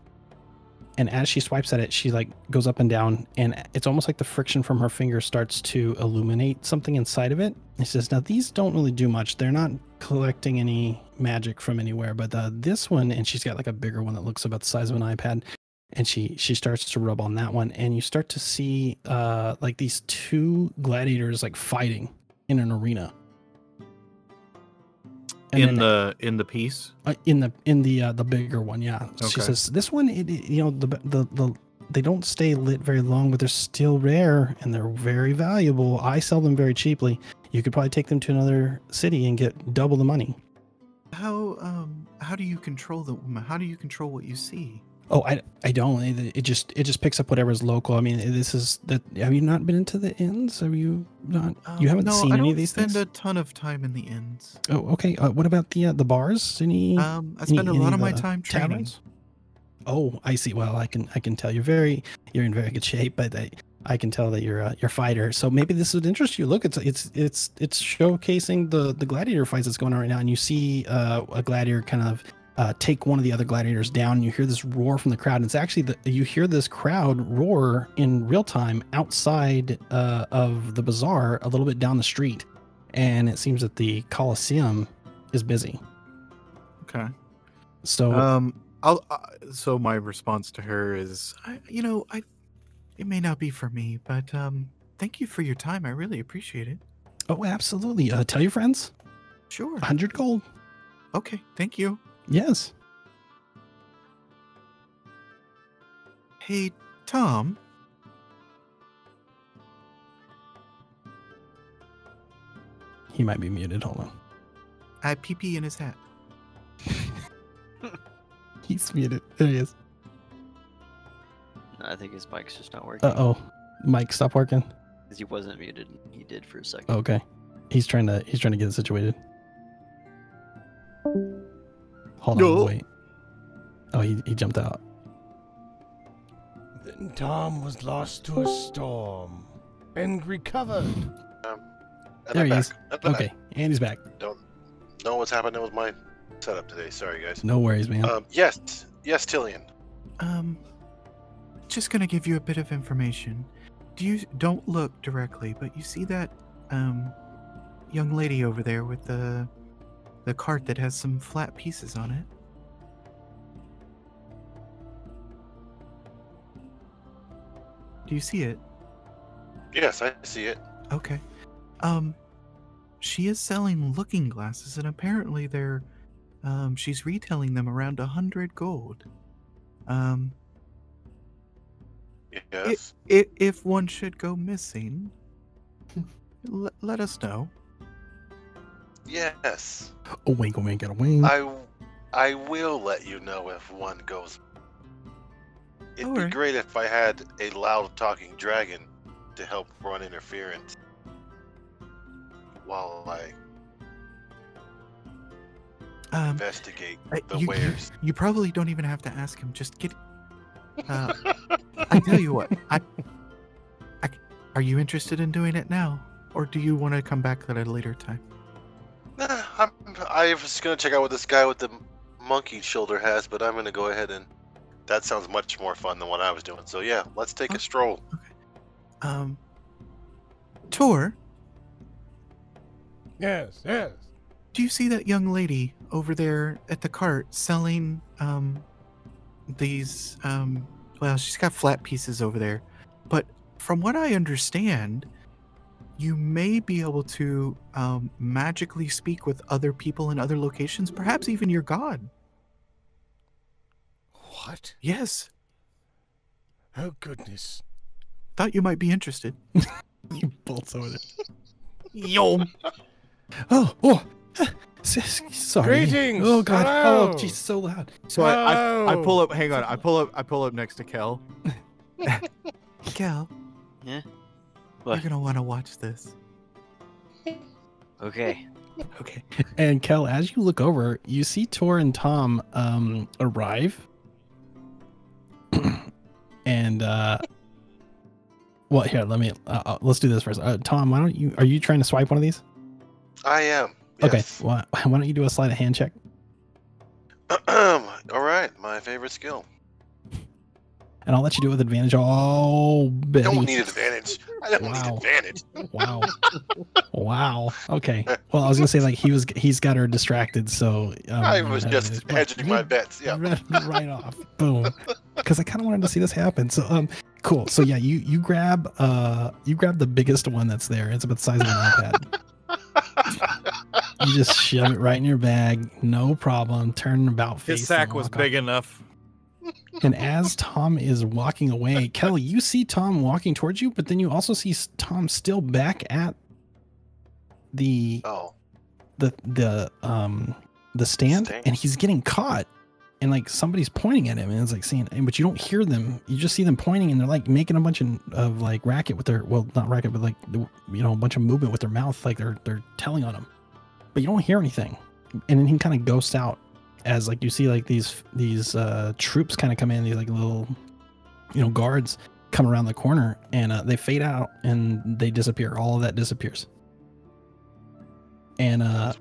And as she swipes at it, she like goes up and down, and it's almost like the friction from her finger starts to illuminate something inside of it. He says, "Now these don't really do much. They're not collecting any magic from anywhere, but uh, this one," and she's got like a bigger one that looks about the size of an iPad. And she she starts to rub on that one, and you start to see uh like these two gladiators like fighting in an arena. And in then, the in the piece uh, in the in the uh, the bigger one, yeah. Okay. She says this one, it, it, you know, the, the the they don't stay lit very long, but they're still rare and they're very valuable. I sell them very cheaply. You could probably take them to another city and get double the money. How um how do you control them? How do you control what you see? Oh, I, I don't. It, it just it just picks up whatever's local. I mean, this is that. Have you not been into the inns? Have you not? Um, you haven't no, seen I any of these things. I spend a ton of time in the inns. Oh, okay. Uh, what about the uh, the bars? Any? Um, I spend any, a lot of my time training. Taverns? Oh, I see. Well, I can I can tell you're very you're in very good shape, but I I can tell that you're a, you're a fighter. So maybe this would interest you. Look, it's it's it's it's showcasing the the gladiator fights that's going on right now, and you see uh, a gladiator kind of. Uh, take one of the other gladiators down, and you hear this roar from the crowd. And it's actually the, you hear this crowd roar in real time outside uh, of the bazaar a little bit down the street, and it seems that the Colosseum is busy. Okay. So um, I'll, uh, so my response to her is, I, you know, I it may not be for me, but um, thank you for your time. I really appreciate it. Oh, absolutely. Uh, tell your friends. Sure. one hundred gold. Okay, thank you. Yes. Hey, Tom. He might be muted. Hold on. I pee pee in his hat. He's muted. There he is. I think his mic's just not working. Uh oh, mic stopped working. Because he wasn't muted. He did for a second. Okay. He's trying to. He's trying to get it situated. Hold no. on. Wait. Oh, he he jumped out. Then Tom was lost to a storm and recovered. Um, and there I'm he back. is. I'm okay, back. And he's back. Don't know what's happened. That was my setup today. Sorry, guys. No worries, man. Um, yes, yes, Tillian. Um, just gonna give you a bit of information. Do you don't look directly, but you see that um young lady over there with the the cart that has some flat pieces on it? Do you see it? Yes, I see it. Okay. Um, she is selling looking glasses, and apparently they're, um, she's retailing them around a hundred gold. Um. Yes. If, if one should go missing, l let us know. Yes. Oh, winkle, winkle, winkle. I, I will let you know if one goes. It'd be great if I had a loud-talking dragon to help run interference while I um, investigate uh, the you, wares. You, you probably don't even have to ask him. Just get. Uh, I tell you what. I, I, are you interested in doing it now, or do you want to come back at a later time? Nah, I'm. I was gonna check out what this guy with the monkey shoulder has, but I'm gonna go ahead and. That sounds much more fun than what I was doing. So yeah, let's take oh, a stroll. Okay. Um, Tor? Yes, yes. Do you see that young lady over there at the cart selling um, these, um, well, she's got flat pieces over there. But from what I understand, you may be able to um, magically speak with other people in other locations, perhaps even your god. What? Yes. Oh, goodness. Thought you might be interested. You bolts over there. Yo. Oh, oh. Sorry. Greetings. Oh, God. Hello. Oh, geez, so loud. So I, I, I pull up. Hang on. I pull up. I pull up next to Kel. Kel. Yeah? What? You're going to want to watch this. Okay. Okay. And Kel, as you look over, you see Tor and Tom um, arrive. And uh, well, here, let me uh, let's do this first. Uh, Tom, why don't you? Are you trying to swipe one of these? I am. Yes. Okay. Well, why don't you do a sleight of hand check? All right, my favorite skill. And I'll let you do it with advantage. Oh, Betty. Don't need advantage. I don't wow. need advantage. Wow. Wow. Okay. Well, I was gonna say like he was he's got her distracted, so um, I was just hedging my bets. Yeah. Right, right off. Boom. Because I kind of wanted to see this happen. So um, cool. So yeah, you you grab uh you grab the biggest one that's there. It's about the size of an iPad. You just shove it right in your bag. No problem. Turn about face. His sack was big enough. And as Tom is walking away, Kelly, you see Tom walking towards you, but then you also see Tom still back at the oh. the the um the stand, stand, and he's getting caught, and like somebody's pointing at him, and it's like saying, but you don't hear them, you just see them pointing, and they're like making a bunch of, of like racket with their well, not racket, but like you know a bunch of movement with their mouth, like they're they're telling on him, but you don't hear anything, and then he kind of ghosts out. As like you see like these these uh, troops kind of come in, these like little you know guards come around the corner, and uh, they fade out and they disappear. All of that disappears. And uh,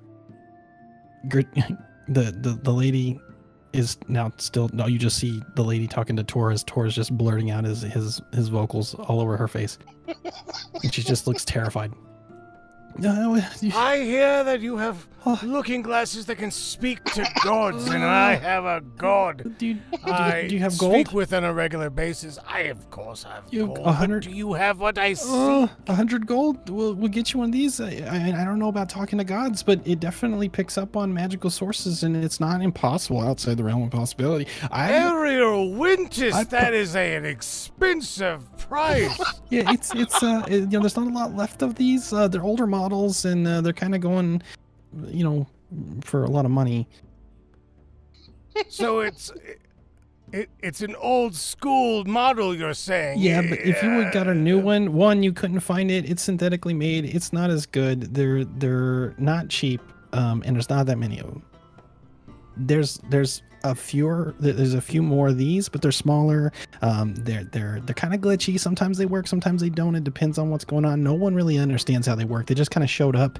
the the the lady is now still. No, you just see the lady talking to Torres. Torres just blurting out his his his vocals all over her face, and she just looks terrified. I hear that you have looking glasses that can speak to gods, and I have a god. Do you, I do you have gold? Speak with on a regular basis. I, of course, have you gold. Have do you have what I see? A hundred gold? We'll, we'll get you one of these. I, I, I don't know about talking to gods, but it definitely picks up on magical sources, and it's not impossible outside the realm of possibility. I, Ariel Wintis, I, that is a, an expensive price. Yeah, it's, it's uh, it, you know, there's not a lot left of these. Uh, they're older models, and uh, they're kind of going, you know, for a lot of money. So it's it, it's an old school model, you're saying? Yeah, but if you would got a new one, one you couldn't find it. It's synthetically made. It's not as good. They're they're not cheap, um, and there's not that many of them. There's there's a fewer there's a few more of these, but they're smaller. Um, they're they're they're kind of glitchy. Sometimes they work, sometimes they don't. It depends on what's going on. No one really understands how they work. They just kind of showed up.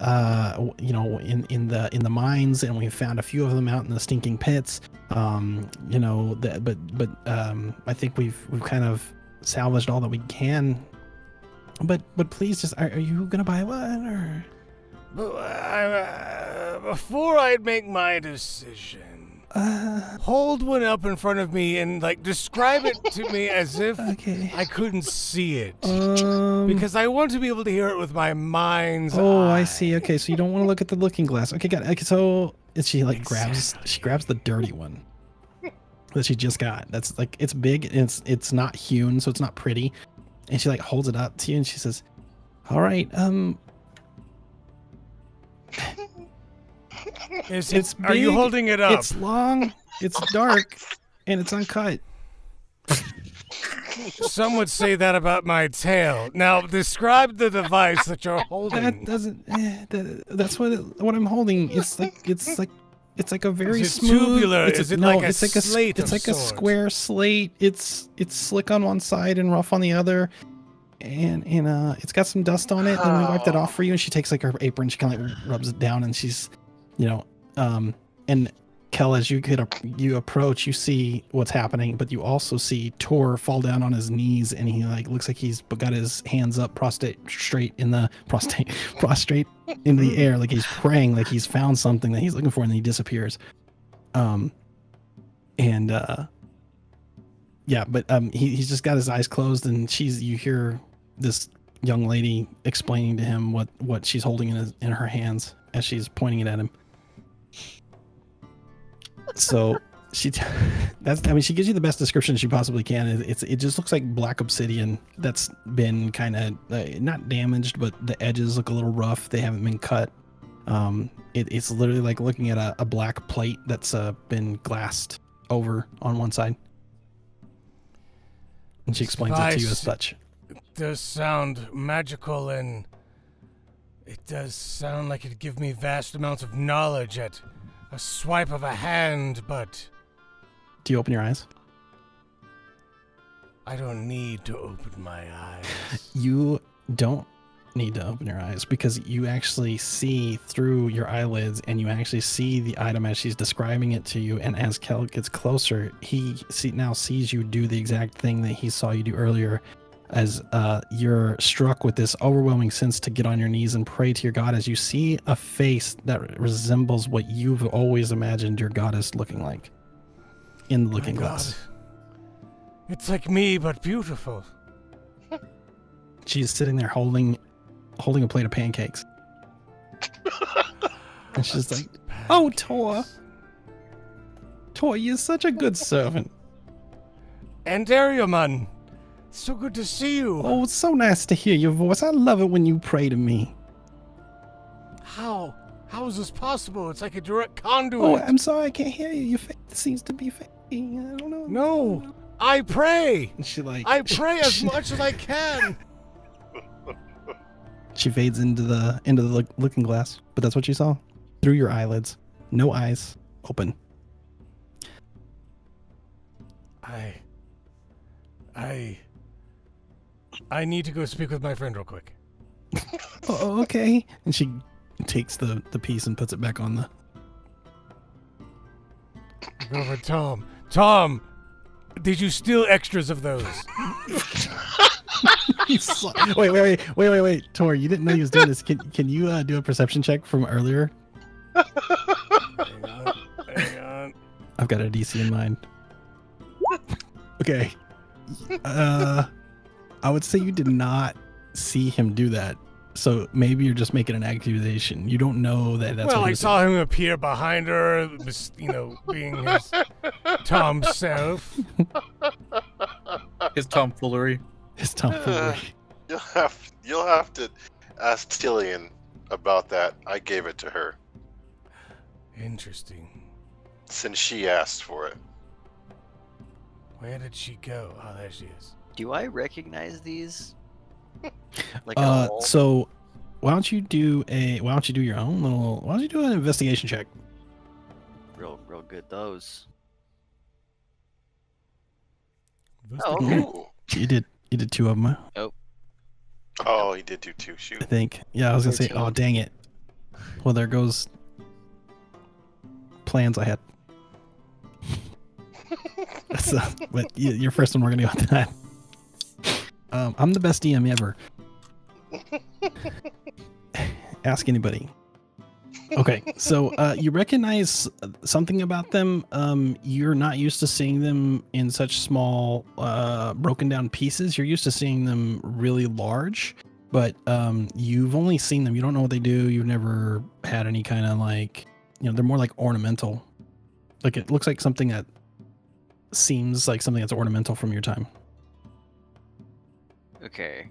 Uh, you know, in, in the in the mines, and we found a few of them out in the stinking pits. Um, you know, the, but but um, I think we've we've kind of salvaged all that we can. But but please, just are, are you gonna buy one or? Uh, before I make my decision, uh, hold one up in front of me and like describe it to me as if okay. I couldn't see it. Um, because I want to be able to hear it with my mind's oh, eye. I see. Okay, so you don't want to look at the looking glass. Okay, got it. Okay, so and she like exactly. grabs she grabs the dirty one that she just got. That's like it's big and it's it's not hewn, so it's not pretty. And she like holds it up to you and she says, "All right, um." Is it, it's big, are you holding it up? It's long, it's dark, and it's uncut. Some would say that about my tail. Now describe the device that you're holding. That doesn't. Eh, that, that's what it, what I'm holding. It's like it's like it's like a very is it smooth. Tubular? It's, is it no, like a it's like a slate? It's like sorts. a square slate. It's it's slick on one side and rough on the other. And and uh, it's got some dust on it. Oh. And we wiped it off for you. And she takes like her apron. She kind of like, rubs it down, and she's, you know, um. And Kel, as you get up, you approach, you see what's happening, but you also see Tor fall down on his knees, and he like looks like he's got his hands up, prostrate, straight in the prostate, prostrate in the air, like he's praying, like he's found something that he's looking for, and then he disappears. Um. And uh. Yeah, but um, he, he's just got his eyes closed, and she's. You hear this young lady explaining to him what what she's holding in his, in her hands as she's pointing it at him. So she, that's. I mean, she gives you the best description she possibly can. It, it's. It just looks like black obsidian that's been kind of uh, not damaged, but the edges look a little rough. They haven't been cut. Um, it, it's literally like looking at a, a black plate that's uh, been glassed over on one side. And she explains it to you as such. It does sound magical, and it does sound like it'd give me vast amounts of knowledge at a swipe of a hand, but... Do you open your eyes? I don't need to open my eyes. You don't need to open your eyes, because you actually see through your eyelids, and you actually see the item as she's describing it to you. And as Kel gets closer, he see, now sees you do the exact thing that he saw you do earlier, as uh, you're struck with this overwhelming sense to get on your knees and pray to your god as you see a face that resembles what you've always imagined your goddess looking like in the looking glass. It's like me, but beautiful. She's sitting there holding holding a plate of pancakes. And she's like, "Oh, Tor. Tor, you're such a good servant. Andariamon, so good to see you. Oh, it's so nice to hear your voice. I love it when you pray to me." How? How is this possible? It's like a direct conduit. Oh, I'm sorry, I can't hear you. Your faith seems to be fake. I don't know. No, I pray. And she like, I pray as much as I can. She fades into the into the look, looking glass, but that's what you saw through your eyelids. No eyes open. I I I need to go speak with my friend real quick. Oh, okay. And she takes the the piece and puts it back on the go for Tom. Tom, did you steal extras of those? Wait, wait, wait, wait, wait, wait, Tor, you didn't know he was doing this. Can, can you uh, do a perception check from earlier Hang on, hang on. I've got a D C in mind. Okay. Uh, I would say you did not see him do that. So maybe you're just making an accusation. You don't know that that's well, what I saw saying. Him appear behind her, you know, being his Tom self. His tomfoolery. His tomfoolery. Uh, you'll, have, you'll have to ask Tillian about that. I gave it to her. Interesting. Since she asked for it. Where did she go? Oh, there she is. Do I recognize these? Like uh, so why don't you do a why don't you do your own little why don't you do an investigation check? Real real good those. Oh, okay. you did you did two of them. Oh. Oh, he did do two. Shoot. I think. Yeah, I was gonna say. Oh, dang it. Well, there goes plans I had. So, but your first one, we're gonna go with that. Um, I'm the best D M ever. Ask anybody. Okay, so uh, you recognize something about them. Um, you're not used to seeing them in such small, uh, broken down pieces. You're used to seeing them really large, but um, you've only seen them. You don't know what they do. You've never had any kind of like, you know, they're more like ornamental. Like it looks like something that seems like something that's ornamental from your time. Okay,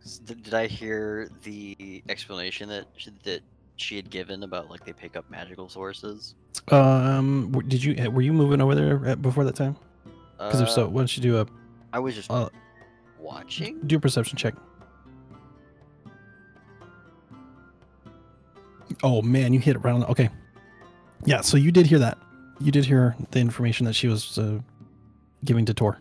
so th did I hear the explanation that she, that she had given about like they pick up magical sources? Um, did you were you moving over there at, before that time? Because uh, if so, why don't you do a? I was just uh, watching. Do a perception check. Oh man, you hit it right on. The, okay, yeah. So you did hear that. You did hear the information that she was uh, giving to Tor.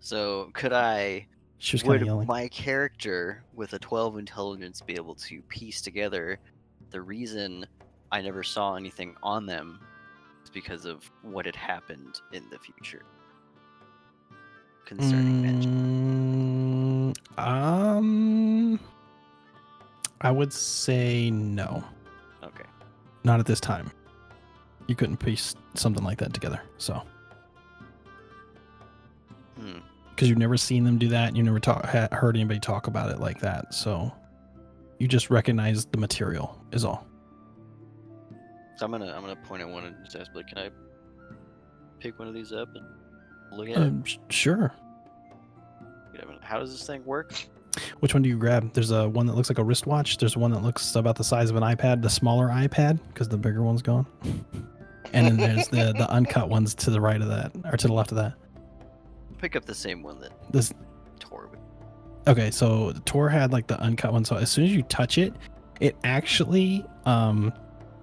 So could I? She was Would yelling. My character with a twelve intelligence be able to piece together the reason I never saw anything on them is because of what had happened in the future concerning mm, magic? Um, I would say no. Okay. Not at this time. You couldn't piece something like that together, so. Hmm. Because you've never seen them do that, and you never talk, ha heard anybody talk about it like that. So you just recognize the material is all. So I'm gonna I'm gonna point at one and just ask, like, can I pick one of these up and look at um, it? Sure. How does this thing work? Which one do you grab? There's a one that looks like a wristwatch. There's one that looks about the size of an iPad, the smaller iPad, because the bigger one's gone. And then there's the the uncut ones to the right of that, or to the left of that. Pick up the same one that this Tor would. Okay, so Tor had like the uncut one, so as soon as you touch it, it actually um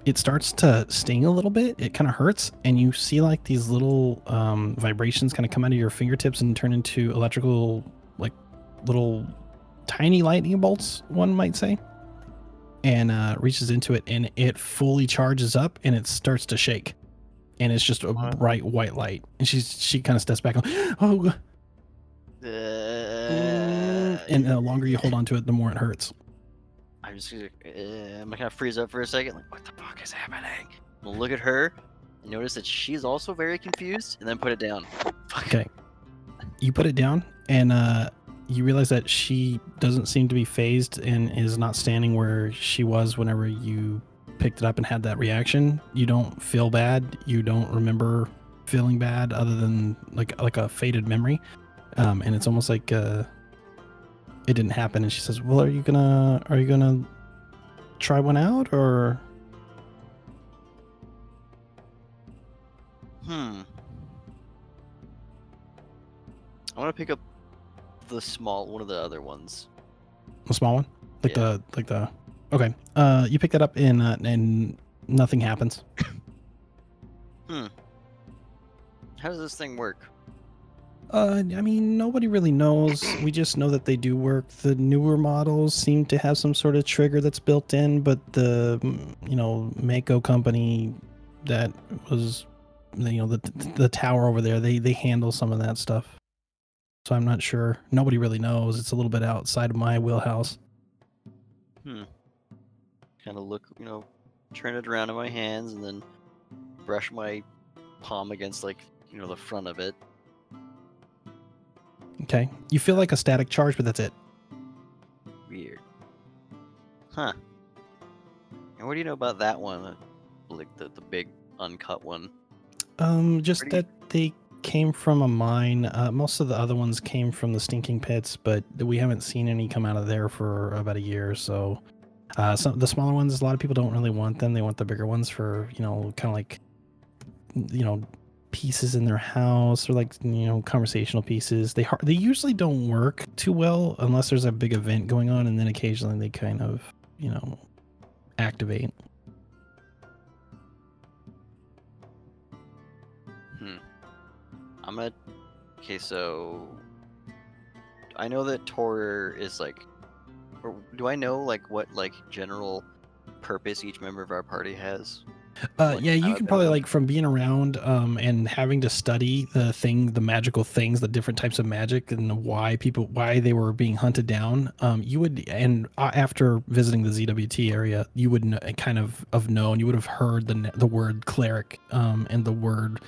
it starts to sting a little bit. It kind of hurts, and you see like these little um vibrations kind of come out of your fingertips and turn into electrical, like little tiny lightning bolts, one might say, and uh reaches into it, and it fully charges up, and it starts to shake. And it's just a bright white light. And she's, she kind of steps back. Oh. Uh, and the longer you hold on to it, the more it hurts. I'm just going to uh, kind of freeze up for a second. Like, what the fuck is happening? I'll look at her and notice that she's also very confused, and then put it down. Fuck. Okay. You put it down, and uh, you realize that she doesn't seem to be phased and is not standing where she was whenever you picked it up and had that reaction. You don't feel bad. You don't remember feeling bad, other than like like a faded memory, um, and it's almost like uh, it didn't happen. And she says, "Well, are you gonna are you gonna try one out, or?" Hmm. I want to pick up the small one of the other ones. The small one, like yeah. the like the. Okay, uh, you pick that up, and uh, and nothing happens. Hmm. How does this thing work? Uh, I mean, nobody really knows. We just know that they do work. The newer models seem to have some sort of trigger that's built in, but the you know Mako company that was you know the the tower over there, they they handle some of that stuff. So I'm not sure. Nobody really knows. It's a little bit outside of my wheelhouse. Hmm. Kind of look, you know, turn it around in my hands, and then brush my palm against, like, you know, the front of it. Okay. You feel like a static charge, but that's it. Weird. Huh. And what do you know about that one? Like, the, the big uncut one? Um, just Pretty... that they came from a mine. Uh, most of the other ones came from the stinking pits, but we haven't seen any come out of there for about a year or so. Uh, some the smaller ones, a lot of people don't really want them. They want the bigger ones for, you know, kind of like, you know, pieces in their house or like, you know, conversational pieces. They they usually don't work too well unless there's a big event going on, and then occasionally they kind of, you know, activate. Hmm. I'm gonna. Okay, so I know that Tor is like. Or do I know like what like general purpose each member of our party has? Uh, like, yeah, you can probably, like, from being around um, and having to study the thing, the magical things, the different types of magic, and why people, why they were being hunted down. Um, you would, and after visiting the Z W T area, you would kn kind of have known, you would have heard the the word cleric, um, and the word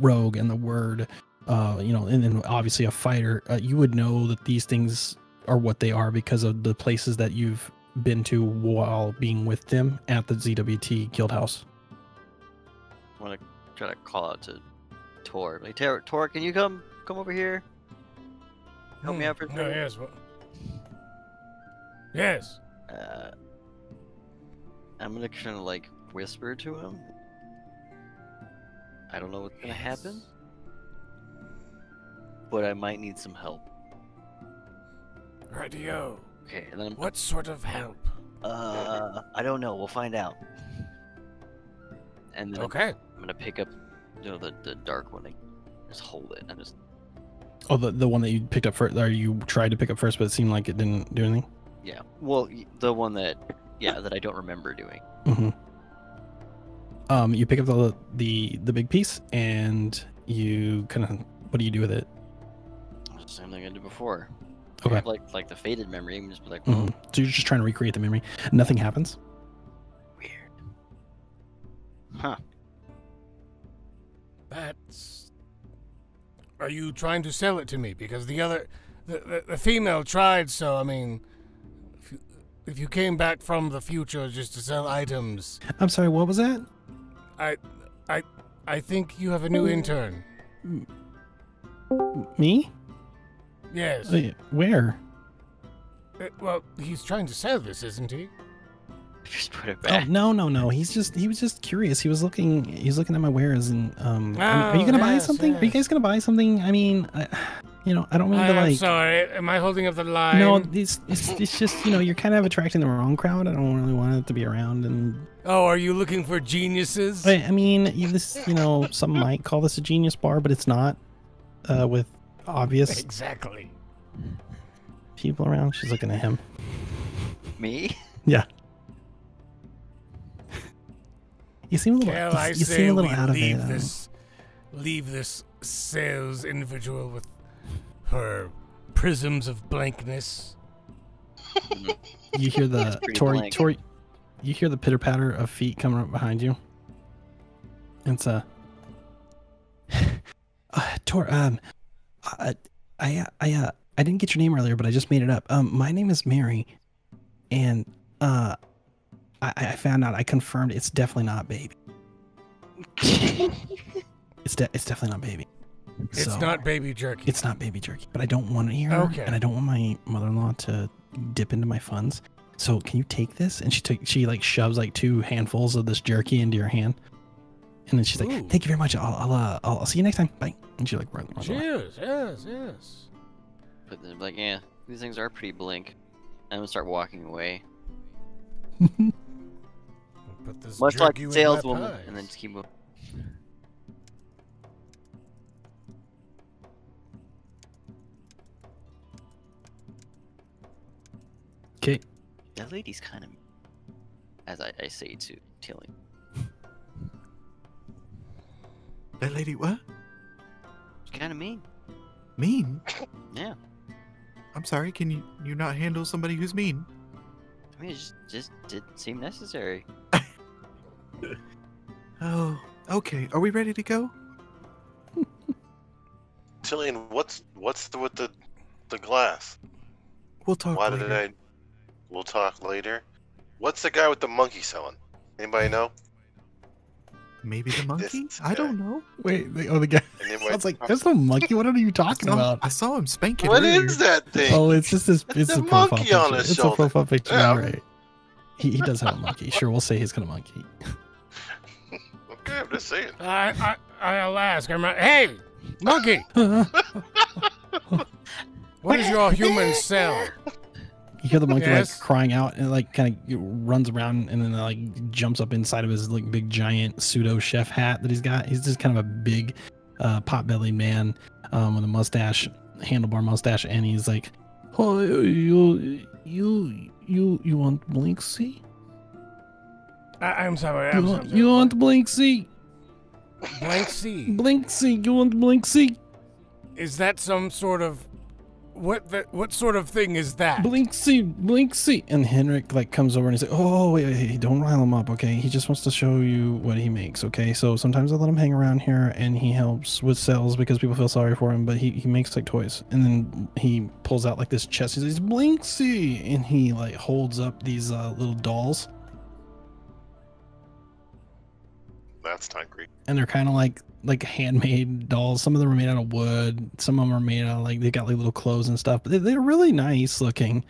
rogue, and the word, uh, you know, and then obviously a fighter. Uh, you would know that these things are what they are because of the places that you've been to while being with them at the Z W T guild house. I want to try to call out to Tor. Like, Tor, Tor, can you come come over here? Help mm, me out for a second. No, yes. Well, yes. Uh, I'm going to kind of like whisper to him. I don't know what's going to yes. happen, but I might need some help. Radio. Okay, and then what sort of help? Uh, I don't know. We'll find out. And then okay. I'm gonna pick up, you know, the the dark one. I just hold it and just. Oh, the the one that you picked up first, or you tried to pick up first, but it seemed like it didn't do anything. Yeah. Well, the one that, yeah, that I don't remember doing. Mm-hmm. Um, you pick up the the the big piece, and you kind of, what do you do with it? Same thing I did before. Okay. Like like the faded memory, and just be like. Mm-hmm. So you're just trying to recreate the memory. Nothing happens. Weird. Huh. That's. Are you trying to sell it to me? Because the other, the the, the female tried. So I mean, if you, if you came back from the future just to sell items. I'm sorry. What was that? I, I, I think you have a new intern. Me? Yes. Wait, where? Uh, well, he's trying to sell this, isn't he? Just put it back. Oh, no, no, no. He's just—he was just curious. He was looking—he's looking at my wares, and um, oh, are you gonna yes, buy something? Yes. Are you guys gonna buy something? I mean, I, you know, I don't mean I to like. I'm sorry. Am I holding up the line? No, it's, it's, it's just, you know, you're kind of attracting the wrong crowd. I don't really want it to be around. And oh, are you looking for geniuses? I, I mean, this—you know—some might call this a genius bar, but it's not. Uh, with. Obvious exactly people around. She's looking at him. Me? Yeah. You seem a little, Cal, you, I you seem a little out of leave it. This, leave this sales individual with her prisms of blankness. You hear the Tori, Tori, you hear the pitter patter of feet coming up behind you. It's a uh, uh, Tor. Um. I, I, I, uh, I didn't get your name earlier, but I just made it up. Um, my name is Mary, and uh, I, I found out. I confirmed it's definitely not baby. it's de it's definitely not baby. It's so, not baby jerky. It's not baby jerky. But I don't want it here, okay. And I don't want my mother-in-law to dip into my funds. So can you take this? And she took. She like shoves like two handfuls of this jerky into your hand. And then she's like, "Thank you very much. I'll, I'll, uh, I'll, I'll see you next time. Bye." And she like, run, run, "Cheers, run. yes, yes." But then like, yeah, these things are pretty blink. I'm gonna start walking away. Put this much like saleswoman, and then just keep moving. Okay. That lady's kind of, as I, I say to Tilly. That lady what? She's kind of mean. Mean? Yeah. I'm sorry, can you, you not handle somebody who's mean? I mean, it just, just didn't seem necessary. Oh, okay. Are we ready to go? Tillian, what's what's the, with the the glass? We'll talk. Why later. did I? We'll talk later. What's the guy with the monkey selling? Anybody know? Maybe the monkey? I don't know. Wait, the, oh, the guy. I was like, there's no monkey. What are you talking I saw, about? I saw him spanking. What earlier. is that thing? Oh, it's just this. It's a, a profile monkey on his it's shoulder. It's a profile picture, yeah. Right? He, he does have a monkey. Sure, we'll say he's got a monkey. Okay, I'm just saying. I, I, I'll ask. I'm a, hey, monkey! What does your human sell? You hear the monkey yes. like crying out and like kind of runs around and then like jumps up inside of his like big giant pseudo chef hat that he's got. He's just kind of a big uh, pot-bellied man um, with a mustache, handlebar mustache, and he's like, "Oh, you, you, you, you want Blinksy? I, I'm sorry. I'm you, want, sorry. you want Blinksy? Blinksy. Blinksy. You want Blinksy? Is that some sort of?" What the, what sort of thing is that? Blinksy, Blinksy, and Henrik like comes over and he's like, "Oh wait, wait, don't rile him up, okay? He just wants to show you what he makes, okay? So sometimes I let him hang around here and he helps with sales because people feel sorry for him, but he, he makes like toys." And then he pulls out like this chest. He says, "Blinksy," and he like holds up these uh, little dolls. That's not great. And they're kind of like. like handmade dolls. Some of them are made out of wood. Some of them are made out of like they got like little clothes and stuff. But they, they're really nice looking.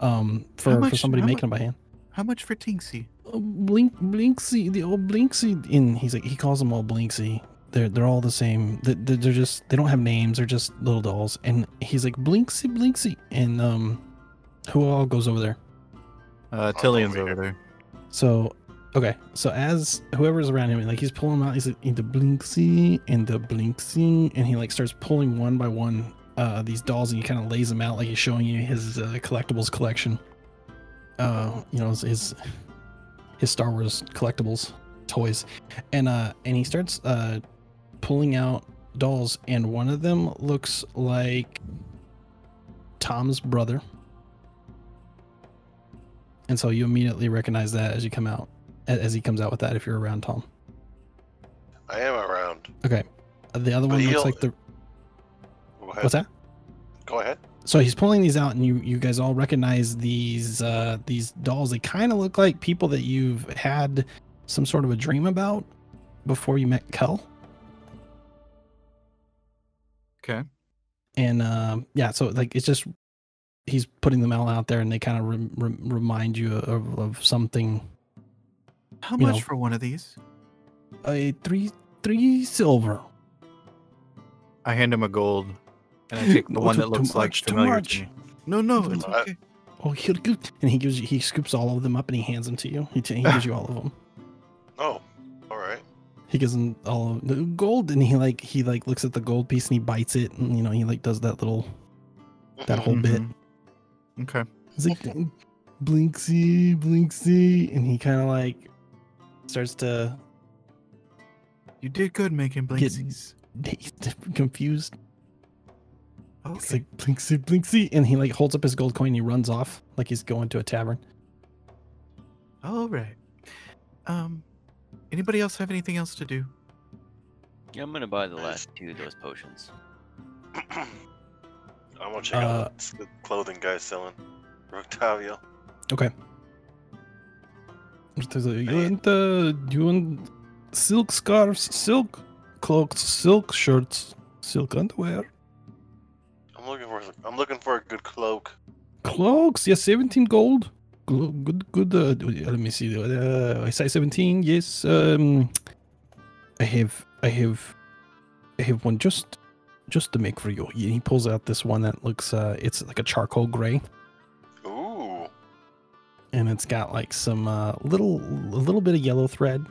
Um, for, much, for somebody making much, them by hand. How much for Tinksy? Oh, Blink Blinksy, the old Blinksy. And he's like he calls them all Blinksy. They're they're all the same. They, they're just they don't have names. They're just little dolls. And he's like Blinksy, Blinksy. And um, who all goes over there? Uh, Tillian's over there. So. Okay, so as whoever's around him, like he's pulling them out, he's like, the Blinksy and the Blinksy, and he like starts pulling one by one uh, these dolls, and he kind of lays them out like he's showing you his uh, collectibles collection. Uh, you know, his his Star Wars collectibles toys, and uh, and he starts uh, pulling out dolls, and one of them looks like Tom's brother, and so you immediately recognize that as you come out. As he comes out with that, if you're around, Tom. I am around. Okay. The other but one looks he'll... like the. Go ahead. What's that? Go ahead. So he's pulling these out, and you you guys all recognize these uh, these dolls. They kind of look like people that you've had some sort of a dream about before you met Kel. Okay. And uh, yeah, so like it's just he's putting them all out there, and they kind of re re remind you of, of something. How much you know, for one of these? A three, three silver. I hand him a gold, and I take the no, one too, that looks like much, familiar much. to me. No, no, it's uh, okay. Oh, he'll good. And he gives you, he scoops all of them up, and he hands them to you. He, he gives you all of them. Oh, all right. He gives them all of the gold, and he like he like looks at the gold piece, and he bites it, and you know he like does that little, that whole mm-hmm. bit. Okay. He's like, Blinksy, Blinksy, and he kind of like. Starts to. You did good making Blinksies. He's confused. Okay. It's like Blinksy, Blinksy, and he like holds up his gold coin. And he runs off like he's going to a tavern. All right. Um, anybody else have anything else to do? Yeah, I'm gonna buy the last two of those potions. I want to check uh, out what's the clothing guy selling. Rictavio. Okay. You want, uh, you want silk scarves, silk cloaks, silk shirts, silk underwear? I'm looking for I'm looking for a good cloak. Cloaks, yes, seventeen gold. Good, good. Uh, let me see. Uh, I say seventeen. Yes. Um, I have, I have, I have one just, just to make for you. He pulls out this one that looks. Uh, it's like a charcoal gray. And it's got like some uh, little, a little bit of yellow thread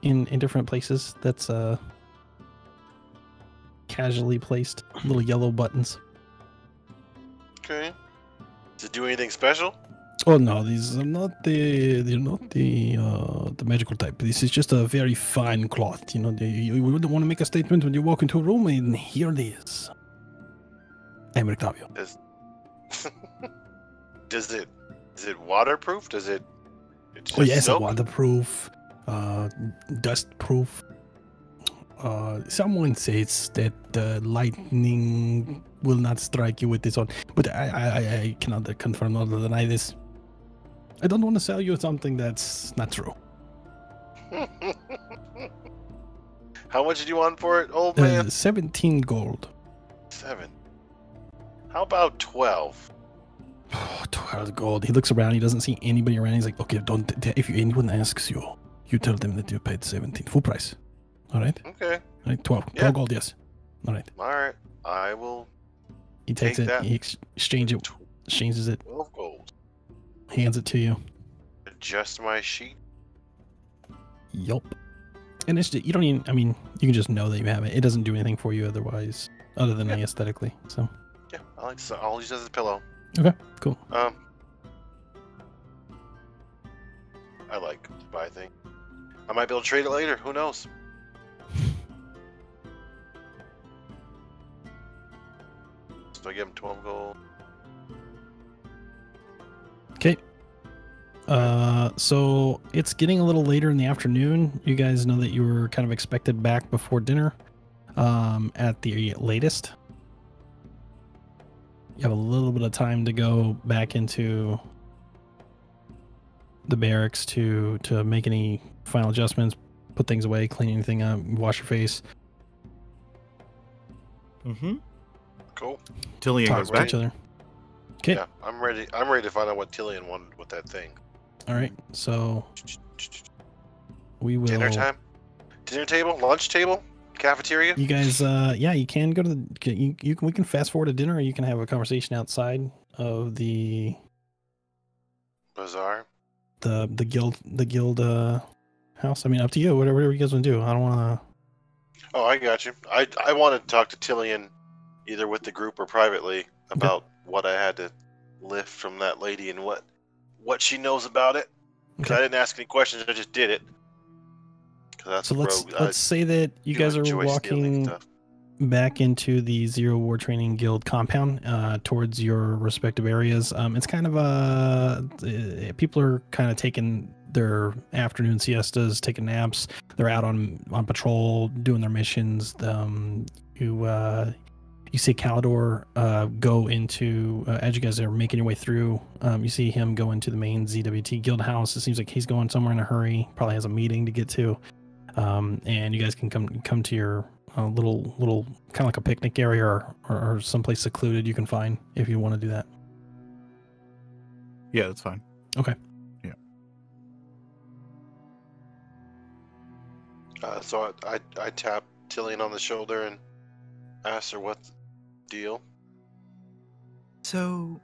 in in different places. That's uh, casually placed little yellow buttons. Okay. Does it do anything special? Oh no, these are not the they're not the uh, the magical type. This is just a very fine cloth. You know, they, you wouldn't want to make a statement when you walk into a room and here it is. I'm Rictavio. Does... Does it? Is it waterproof? Does it? It's oh yes, yeah, waterproof. uh, dust-proof. Uh, someone says that uh, lightning will not strike you with this one, but I, I, I cannot confirm or deny this. I don't want to sell you something that's not true. How much did you want for it, old man? Uh, Seventeen gold. Seven. How about twelve? Oh, twelve gold. He looks around. He doesn't see anybody around. He's like, okay, don't. If anyone asks you, you tell them that you paid seventeen, full price. All right. Okay. All right. Twelve. Yeah. Twelve gold. Yes. All right. All right. I will. He takes take it. That. He ex exchanges it. Exchanges it. Twelve gold. Hands it to you. Adjust my sheet. Yup. And it's just, you don't even. I mean, you can just know that you have it. It doesn't do anything for you otherwise, other than yeah. aesthetically. So. Yeah, I like. So I'll use it as a pillow. Okay. Cool. Um. I like to buy things. I might be able to trade it later. Who knows? So I give him twelve gold. Okay. Uh, so it's getting a little later in the afternoon. You guys know that you were kind of expected back before dinner, um, at the latest. You have a little bit of time to go back into the barracks to to make any final adjustments, put things away, clean anything up, wash your face. Mm-hmm. Cool. Tillian talk to each other. Okay. Yeah, I'm ready. I'm ready to find out what Tillian wanted with that thing. All right. So we will. Dinner time. Dinner table, lunch table, cafeteria. You guys, uh, yeah, you can go to the. You, you can. We can fast forward to dinner, or you can have a conversation outside of the bazaar. The the guild the guild uh, house. I mean, up to you. Whatever, whatever you guys want to do. I don't want to. Oh, I got you. I I want to talk to Tillian. Either with the group or privately about okay. what I had to lift from that lady and what what she knows about it. Because okay. I didn't ask any questions, I just did it. That's so let's rogue. let's I say that you guys are walking back into the Zero War Training Guild compound uh, towards your respective areas. Um, it's kind of a uh, people are kind of taking their afternoon siestas, taking naps. They're out on on patrol, doing their missions. Um, you. Uh, You see Calidor uh, go into, uh, as you guys are making your way through, um, you see him go into the main Z W T guild house. It seems like he's going somewhere in a hurry, probably has a meeting to get to. Um, and you guys can come come to your uh, little, little kind of like a picnic area or, or, or someplace secluded you can find if you want to do that. Yeah, that's fine. Okay. Yeah. Uh, so I, I, I tap Tillian on the shoulder and ask her what deal. So,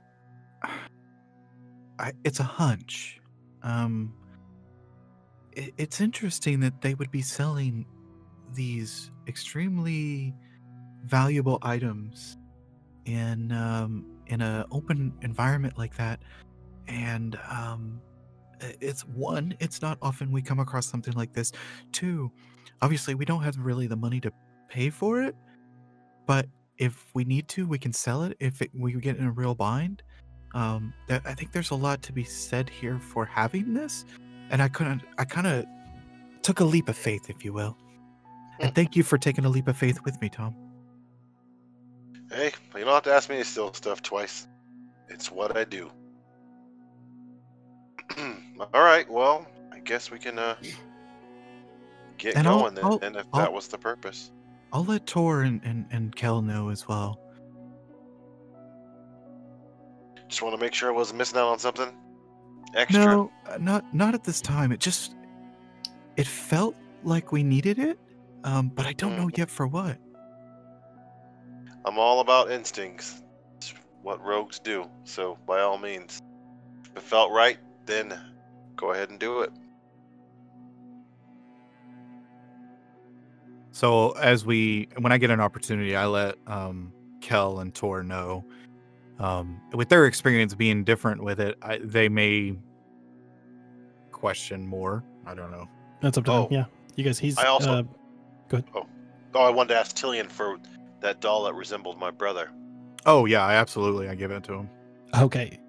I, it's a hunch. Um, it, it's interesting that they would be selling these extremely valuable items in um, in an open environment like that. And um, it's one, it's not often we come across something like this. Two, obviously we don't have really the money to pay for it. But if we need to, we can sell it if it, we get in a real bind. Um, that, I think there's a lot to be said here for having this. And I couldn't, I kind of took a leap of faith, if you will. And thank you for taking a leap of faith with me, Tom. Hey, you don't have to ask me to steal stuff twice. It's what I do. All right, well, I guess we can uh, get and going I'll, then. I'll, and if I'll, that was the purpose. I'll let Tor and, and, and Kel know as well. Just want to make sure I wasn't missing out on something extra. No, not not at this time. It just it felt like we needed it, um, but I don't mm. know yet for what. I'm all about instincts. It's what rogues do. So by all means, if it felt right, then go ahead and do it. So as we, when I get an opportunity, I let um, Kel and Tor know. Um, with their experience being different with it, I, they may question more. I don't know. That's up to him. Oh. Yeah, you guys. He's. I also. Uh, go ahead. Oh. oh, I wanted to ask Tillian for that doll that resembled my brother. Oh yeah, I absolutely. I give it to him. Okay.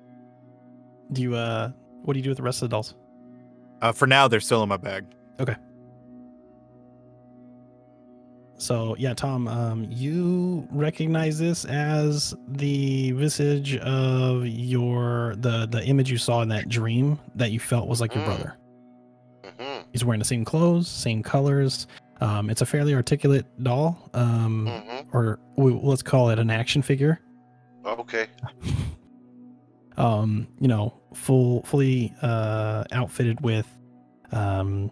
Do you? Uh, what do you do with the rest of the dolls? Uh, for now, they're still in my bag. Okay. So, yeah, Tom, um, you recognize this as the visage of your, the, the image you saw in that dream that you felt was like your mm. brother. Mm-hmm. He's wearing the same clothes, same colors. Um, it's a fairly articulate doll, um, mm-hmm. or we, let's call it an action figure. Okay. um, you know, full, fully uh, outfitted with... Um,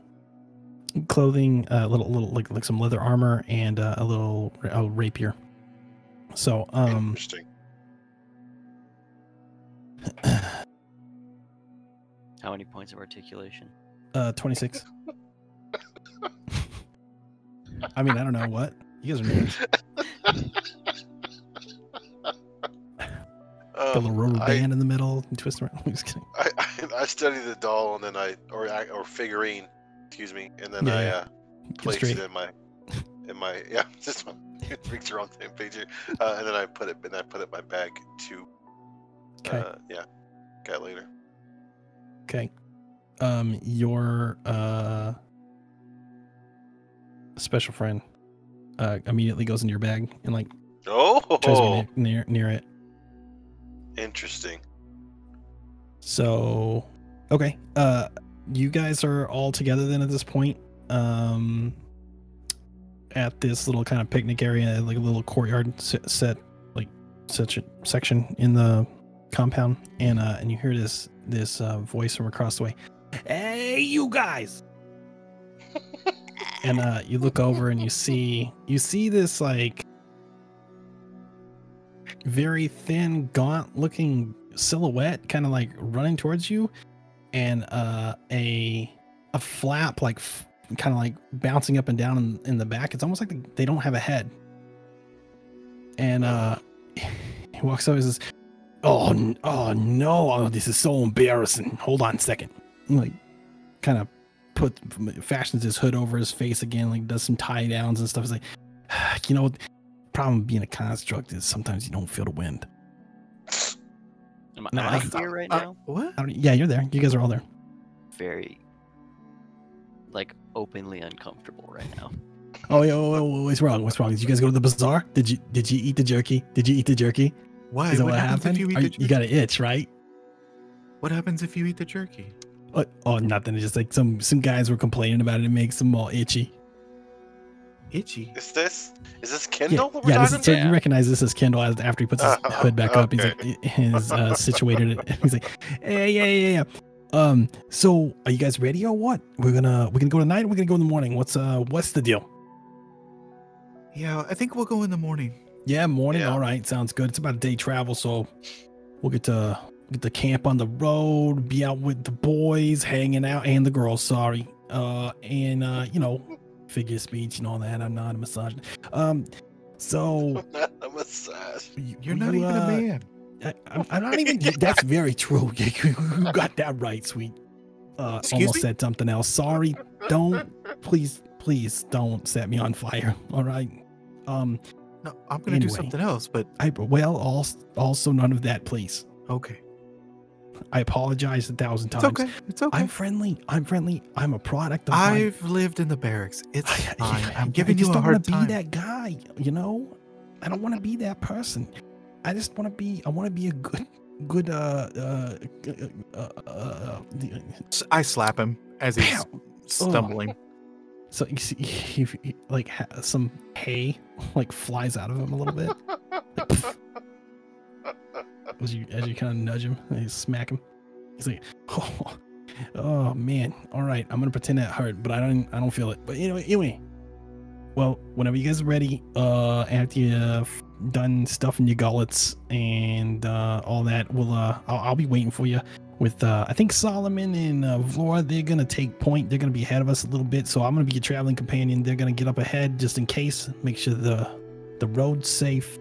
clothing, a uh, little, little like like some leather armor and uh, a little a rapier. So, um, interesting. How many points of articulation? Uh, twenty-six. I mean, I don't know what you guys are doing. Got a little rubber I, band in the middle and twist around. I'm just kidding. I, I I study the doll and then I or or figurine. Excuse me, and then yeah, I uh, placed it in my, in my yeah, this one. Rick's on the same page here, uh, and then I put it, and I put it in my bag too. Okay. Uh, yeah, got later. Okay. Um, your uh special friend uh immediately goes into your bag and like oh tries to be near near it. Interesting. So, okay. Uh. You guys are all together then at this point, um, at this little kind of picnic area, like a little courtyard set, like such a section in the compound, and uh, and you hear this this uh, voice from across the way, "Hey, you guys!" And uh, you look over and you see you see this like very thin, gaunt-looking silhouette, kind of like running towards you. And uh, a a flap like f kind of like bouncing up and down in, in the back. It's almost like the, they don't have a head. And uh, he walks over and says, "Oh, oh no! Oh, this is so embarrassing. Hold on a second." And, like, kind of put fashions his hood over his face again. Like, does some tie downs and stuff. He's like, "You know, the problem with being a construct is sometimes you don't feel the wind." Am I, no, am I here I, right I, now? I, what? I yeah, you're there. You guys are all there. Very, like, openly uncomfortable right now. Oh, yeah. Whoa, whoa, whoa, what's wrong? What's wrong? Did you guys go to the bazaar? Did you Did you eat the jerky? Did you eat the jerky? Why? Is that what, what happened? If you, eat are, the jerky? You got an itch, right? What happens if you eat the jerky? Oh, oh, nothing. It's just like some some guys were complaining about it. It makes them all itchy. Itchy. Is this is this Kendall? Yeah, that we're yeah, this is, so you recognize this as Kendall after he puts his uh, hood back okay. up. He's like, he's uh, situated. It. He's like, hey, yeah, yeah, yeah. Um, so are you guys ready or what? We're gonna we're gonna go tonight. Or we're gonna go in the morning. What's uh what's the deal? Yeah, I think we'll go in the morning. Yeah, morning. Yeah. All right, sounds good. It's about a day travel, so we'll get to get to camp on the road, be out with the boys, hanging out, and the girls. Sorry, uh, and uh, you know. Figure speech and all that. I'm not a misogynist. Um, so not a massage. You, You're not you, even uh, a man. I, I'm, I'm not even. That's very true. You got that right, sweet. Uh, Excuse almost me? Said something else. Sorry. Don't please, please don't set me on fire. All right. Um, no, I'm gonna anyway, do something else. But I well, also, also none of that, please. Okay. I apologize a thousand times. It's okay. It's okay. I'm friendly. I'm friendly. I'm a product of I've my... lived in the barracks. It's I, fine. I, I, I'm giving I you a hard time. I just don't want to be that guy, you know? I don't want to be that person. I just want to be I want to be a good good uh uh, uh, uh, uh I slap him as he's ow. Stumbling. Ugh. So you see he, he, like some hay like flies out of him a little bit. Like, as you, as you kind of nudge him and you smack him, he's like, oh, oh man, all right, I'm gonna pretend that hurt, but I don't, I don't feel it. But anyway, anyway, well, whenever you guys are ready, uh, after you've done stuffing your gullets and uh, all that, we'll, uh, I'll, I'll be waiting for you. With, uh, I think Solomon and uh, Vlora, they're gonna take point. They're gonna be ahead of us a little bit, so I'm gonna be your traveling companion. They're gonna get up ahead just in case, make sure the, the road's safe.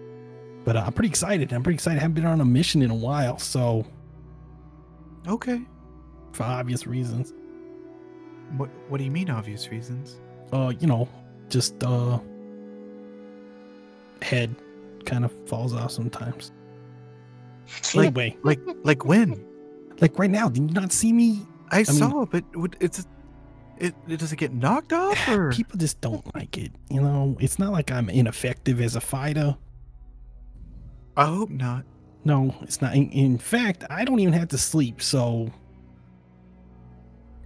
But uh, I'm pretty excited. I'm pretty excited. I haven't been on a mission in a while, so. Okay. For obvious reasons. What What do you mean obvious reasons? Uh, you know, just uh. Head, kind of falls off sometimes. Like, anyway, like like when? Like right now? Did you not see me? I, I saw, mean, but it's It, it doesn't get knocked off? Or? People just don't like it. You know, it's not like I'm ineffective as a fighter. I hope not. No, it's not. In, in fact, I don't even have to sleep, so...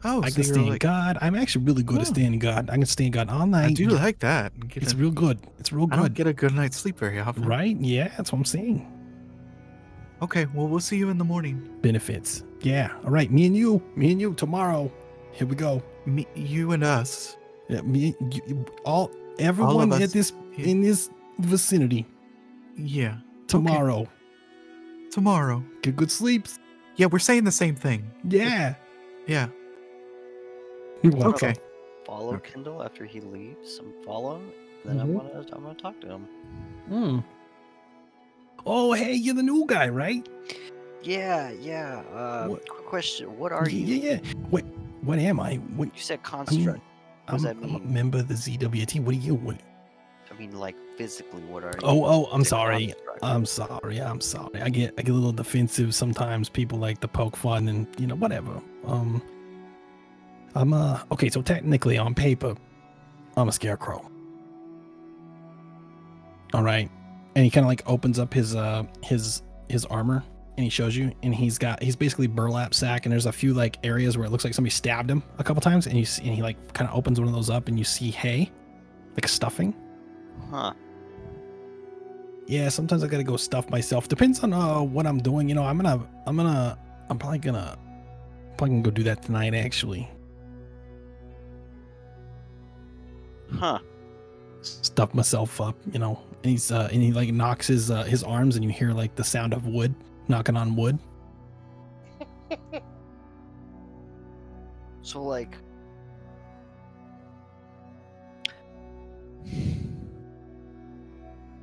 Oh, I so can stand like... guard. I'm actually really good yeah. at standing guard. I can stand guard all night. I do like that. It's a... real good. It's real good. I don't get a good night's sleep very often. Right? Yeah, that's what I'm saying. Okay, well, we'll see you in the morning. Benefits. Yeah. All right, me and you. Me and you tomorrow. Here we go. Me, you and us. Yeah, me, you, all, everyone all at this yeah. in this vicinity. Yeah. Tomorrow. Okay. Tomorrow. Get good sleeps. Yeah, we're saying the same thing. Yeah. Yeah. Okay. Follow okay. Kendall after he leaves. And follow. Then mm-hmm. I want to. I want to talk to him. Hmm. Oh, hey, you're the new guy, right? Yeah, yeah. Uh, what? Quick question. What are yeah, you? Yeah, yeah. What? What am I? What? You said construct. I mean, what does I'm that mean? A member of the Z W T. What are you? What? I mean, like physically, what are you? Oh, oh, I'm sorry. Construct? I'm sorry. I'm sorry. I get I get a little defensive sometimes. People like to poke fun and you know whatever. Um. I'm uh okay, so technically on paper, I'm a scarecrow. All right, and he kind of like opens up his uh his his armor and he shows you, and he's got he's basically burlap sack, and there's a few like areas where it looks like somebody stabbed him a couple times, and you see, and he like kind of opens one of those up, and you see hay, like a stuffing. Huh. Yeah, sometimes I gotta go stuff myself. Depends on uh what I'm doing, you know. I'm gonna I'm gonna I'm probably gonna probably gonna go do that tonight actually. Huh. Stuff myself up, you know. And he's uh, and he like knocks his uh, his arms, and you hear like the sound of wood knocking on wood. So like,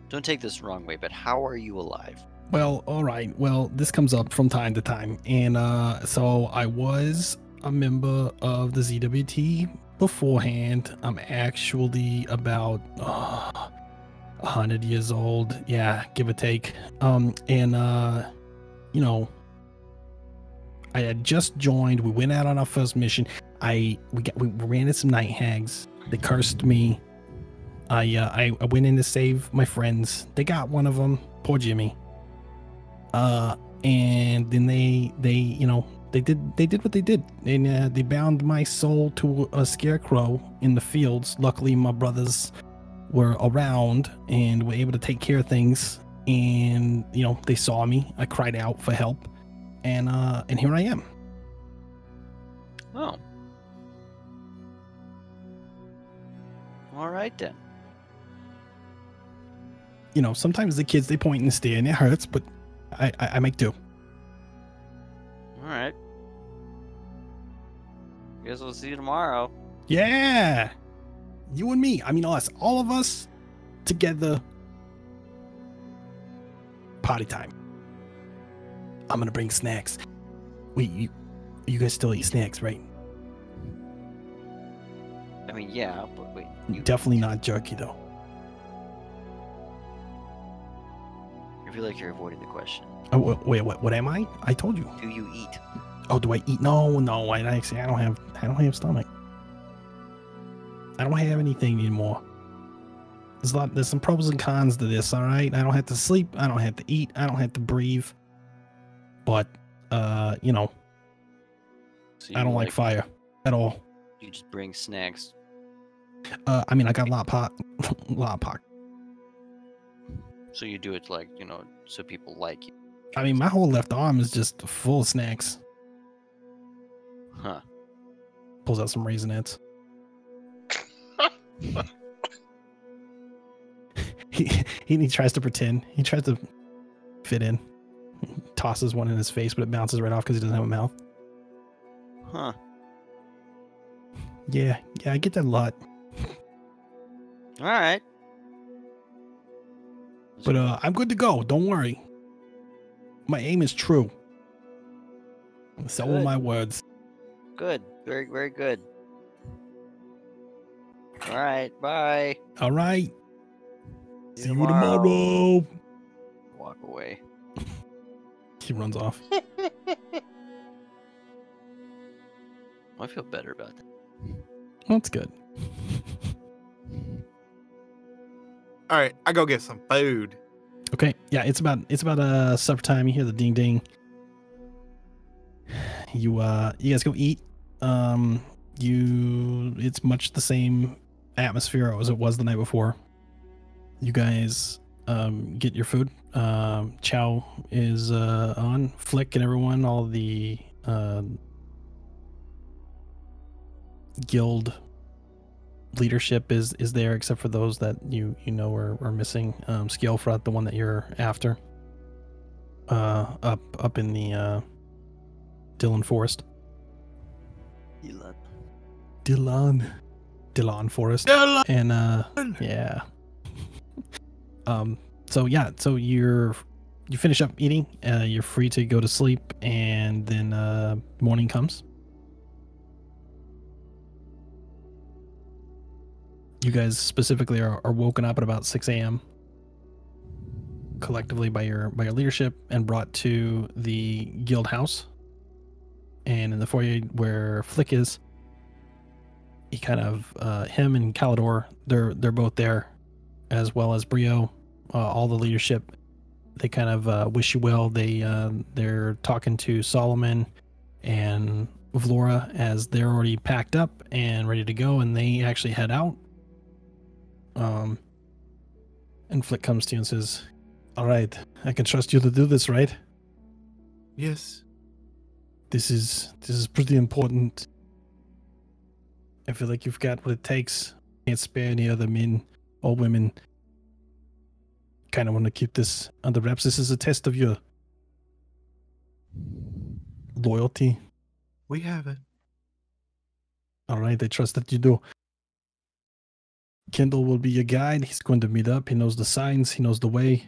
don't take this wrong way, but how are you alive? Well, all right. Well, this comes up from time to time, and uh, so I was a member of the Z W T. Beforehand, I'm actually about uh, one hundred years old, yeah, give or take. Um, and, uh, you know, I had just joined. We went out on our first mission. I we got we ran into some night hags. They cursed me. I uh, I, I went in to save my friends. They got one of them, poor Jimmy. Uh, and then they they you know. They did. They did what they did, and uh, they bound my soul to a scarecrow in the fields. Luckily, my brothers were around and were able to take care of things. And you know, they saw me. I cried out for help, and uh, and here I am. Oh. All right then. You know, sometimes the kids they point and stare, and it hurts, but I I, I make do. All right. Guess we'll see you tomorrow. Yeah, you and me. I mean, us, all of us together. Party time. I'm gonna bring snacks. Wait, you, you guys still eat snacks, right? I mean, yeah, but wait. You... Definitely not jerky, though. I feel like you're avoiding the question. Oh, wait, what? What am I? I told you. Do you eat? Oh, do I eat? No, no. I actually, I don't have. I don't have stomach. I don't have anything anymore. There's a lot. There's some pros and cons to this. All right. I don't have to sleep. I don't have to eat. I don't have to breathe. But, uh, you know, so you I don't like, like fire at all. You just bring snacks. Uh, I mean, I got lollipops. Lollipops. So you do it like you know, so people like you. I mean, my whole left arm is just full of snacks. Huh. Pulls out some Raisinets. he, he he tries to pretend. He tries to fit in. He tosses one in his face, but it bounces right off because he doesn't have a mouth. Huh. Yeah, yeah, I get that a lot. All right. But uh, I'm good to go. Don't worry. My aim is true. So were my words. Good. Very, very good. All right. Bye. All right. See, See you tomorrow. tomorrow. Walk away. He runs off. I feel better about that. That's good. All right, I go get some food. Okay, yeah, it's about it's about uh supper time. You hear the ding ding. You uh, you guys go eat. Um, you it's much the same atmosphere as it was the night before. You guys um get your food. Um, uh, Chow is uh on Flick and everyone. All the uh guild leadership is is there, except for those that you you know are, are missing. um Scalefront, the one that you're after, uh up up in the uh Dillon's Forest. Dillon. Dillon. Dillon's Forest. Dillon. And uh yeah. um so yeah, so you're you finish up eating, uh you're free to go to sleep, and then uh morning comes. You guys specifically are, are woken up at about six A M collectively by your by your leadership and brought to the guild house. And in the foyer where Flick is, he kind of uh, him and Calidor, they're they're both there, as well as Brio, uh, all the leadership. They kind of uh, wish you well. They uh, they're talking to Solomon and Vlora as they're already packed up and ready to go, and they actually head out. Um, and Flick comes to you and says, "All right, I can trust you to do this, right?" "Yes. This is this is pretty important. I feel like you've got what it takes. Can't spare any other men or women. Kind of want to keep this under wraps. This is a test of your loyalty." "We have it." "All right, I trust that you do. Kendall will be your guide. He's going to meet up. He knows the signs. He knows the way.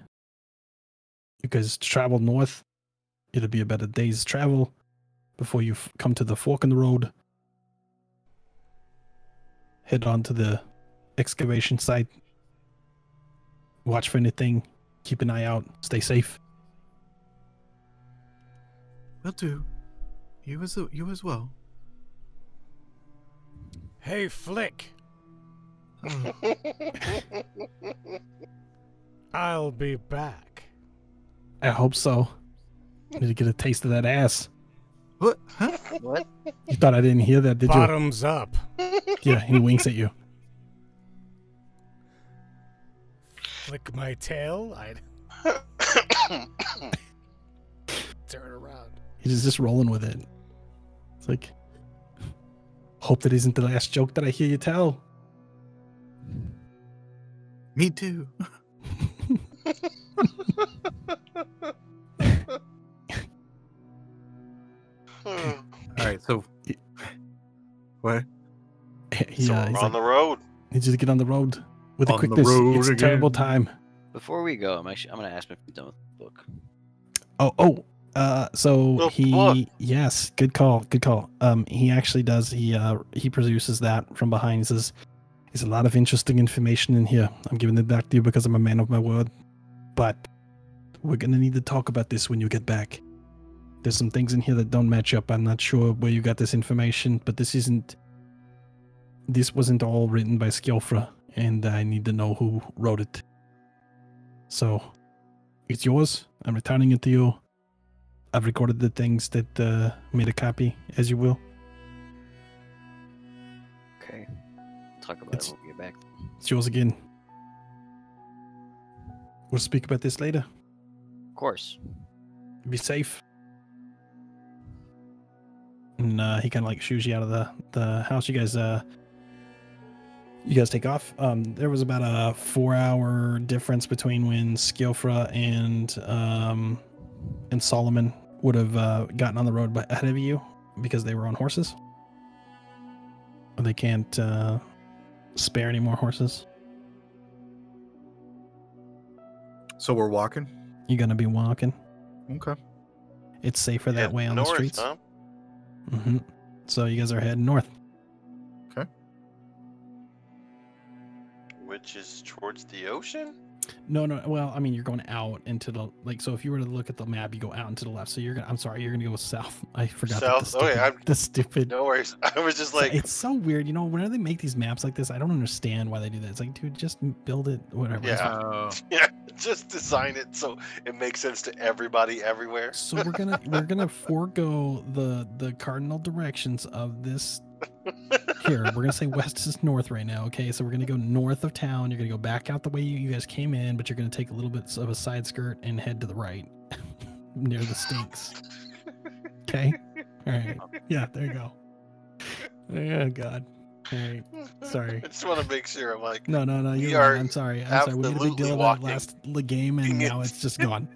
You guys travel north. It'll be about a day's travel before you f come to the fork in the road. Head on to the excavation site. Watch for anything. Keep an eye out. Stay safe." "Will do. You as, you as well." "Hey, Flick." "Oh." "I'll be back." "I hope so. I need to get a taste of that ass." "What? Huh? What? You thought I didn't hear that, did Bottoms you?" "Bottoms up." Yeah, he winks at you. "Flick my tail, I'd turn around." He's just rolling with it. It's like, hope that isn't the last joke that I hear you tell. "Me too." All right, so what? Yeah, so we're on like, the road. Need you to get on the road with on the quickness. The it's again. A terrible time. Before we go, I'm actually I'm gonna ask him if he's done with the book. Oh, oh, uh, so the he book. Yes, good call, good call. Um, he actually does. He uh he produces that from behind. He says, "There's a lot of interesting information in here. I'm giving it back to you because I'm a man of my word. But we're going to need to talk about this when you get back. There's some things in here that don't match up. I'm not sure where you got this information, but this isn't... This wasn't all written by Skjolfra, and I need to know who wrote it. So, it's yours. I'm returning it to you. I've recorded the things that uh, made a copy, as you will. Okay. Talk about it's, it when we get back. It's yours again. We'll speak about this later." "Of course. Be safe." And uh, he kind of like shoos you out of the the house. You guys, uh, you guys take off. Um, there was about a four-hour difference between when Skilfra and um, and Solomon would have uh, gotten on the road ahead of you because they were on horses. They can't. Uh, spare any more horses, so we're walking. You're gonna be walking. Okay, it's safer that yeah, way on north, the streets, huh? Mm-hmm. So you guys are heading north. Okay, which is towards the ocean. No, no. Well, I mean, you're going out into the, like, so if you were to look at the map, you go out into the left. So you're going to, I'm sorry, you're going to go south. I forgot. South? The stupid, oh, yeah. I'm, the stupid. No worries. I was just like. It's so weird. You know, whenever they make these maps like this, I don't understand why they do that. It's like, dude, just build it, whatever. Yeah. Oh. Yeah. Just design it so it makes sense to everybody everywhere. So we're going to, we're going to forego the, the cardinal directions of this. Here, we're gonna say west is north right now, okay? So we're gonna go north of town. You're gonna go back out the way you, you guys came in, but you're gonna take a little bit of a side skirt and head to the right near the stinks. Okay, all right. Yeah, there you go. Oh God. All right. Sorry. I just want to make sure. I'm like, no, no, no. You are. I'm sorry. I'm sorry. We had a big deal about last game, and now it's just gone.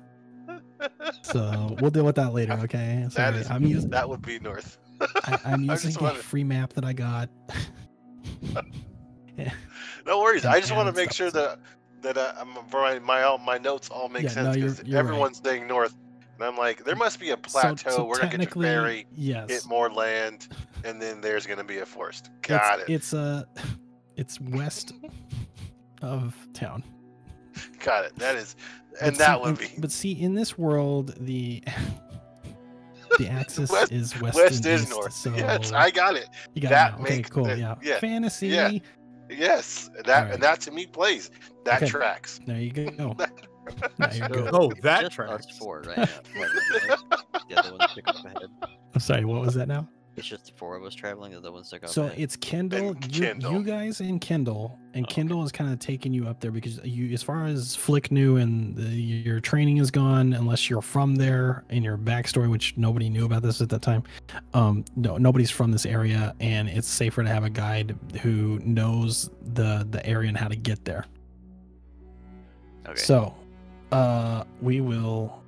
So we'll deal with that later, okay? So that is. I'm using, that would be north. I, I'm using a free map that I got. Yeah. No worries. I just want to make sure that that uh, my my my notes all make yeah, sense because no, everyone's right. Staying north, and I'm like, there must be a plateau. So, so we're gonna get to ferry, yes. Get more land, and then there's gonna be a forest. Got it's, it. It's uh, it's west of town. Got it. That is, and but that see, would be. But see, in this world, the. The axis west, is west, west and is east, north. So yes, I got it. You got that it. Makes okay, cool. That, yeah. yeah, fantasy. Yeah. Yes, that right. And that to me plays. That okay. Tracks. There you go. There you go. Oh, that just tracks. Us four right now. The other one's stuck up ahead. I'm sorry. What was that now? It's just four of us traveling. The other one's stuck up. So ahead. It's Kendall. You, Kendall. You guys and Kendall, and oh, Kendall okay. Is kind of taking you up there because you, as far as Flick knew, and the, your training is gone, unless you're from there and your backstory, which nobody knew about this at that time. Um, no, nobody's from this area, and it's safer to have a guide who knows the the area and how to get there. Okay. So, uh, we will.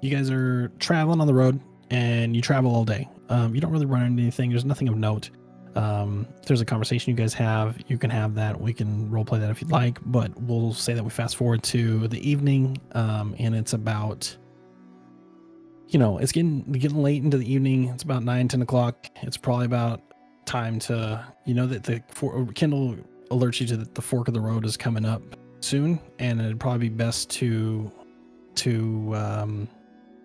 You guys are traveling on the road. And you travel all day. Um, you don't really run into anything. There's nothing of note. Um, if there's a conversation you guys have, you can have that. We can roleplay that if you'd like. But we'll say that we fast forward to the evening. Um, and it's about, you know, it's getting getting late into the evening. It's about nine, ten o'clock. It's probably about time to, you know, that the for, Kendall alerts you to the, the fork of the road is coming up soon. And it'd probably be best to, to um,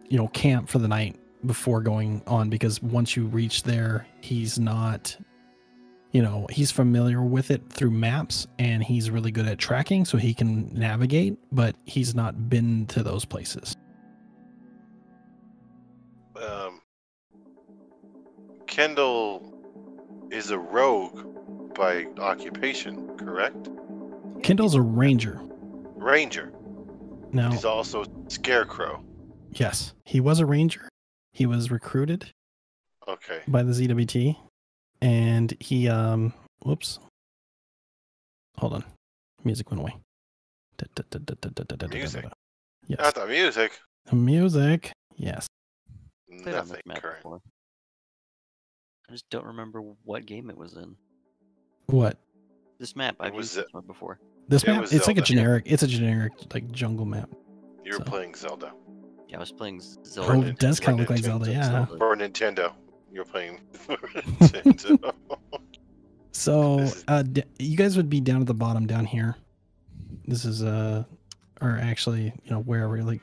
you know, camp for the night. Before going on, because once you reach there, he's not, you know, he's familiar with it through maps and he's really good at tracking, so he can navigate, but he's not been to those places. Um, Kendall is a rogue by occupation, correct? Kendall's a ranger. Ranger. Now, he's also a scarecrow. Yes, he was a ranger. He was recruited okay. by the Z W T, and he, um, whoops. Hold on. Music went away. Da, da, da, da, da, da, da, music? Da, da. Yes. Not the music. The music, yes. Nothing current. I just don't remember what game it was in. What? This map. I've used this one before. This map? It's like a generic, it's a generic, like, jungle map. You were playing Zelda. I was playing Zelda. Oh, it does kind of look like Zelda, yeah. For Nintendo, you're playing for Nintendo. So, uh, you guys would be down at the bottom, down here. This is, uh, or actually, you know, wherever, like,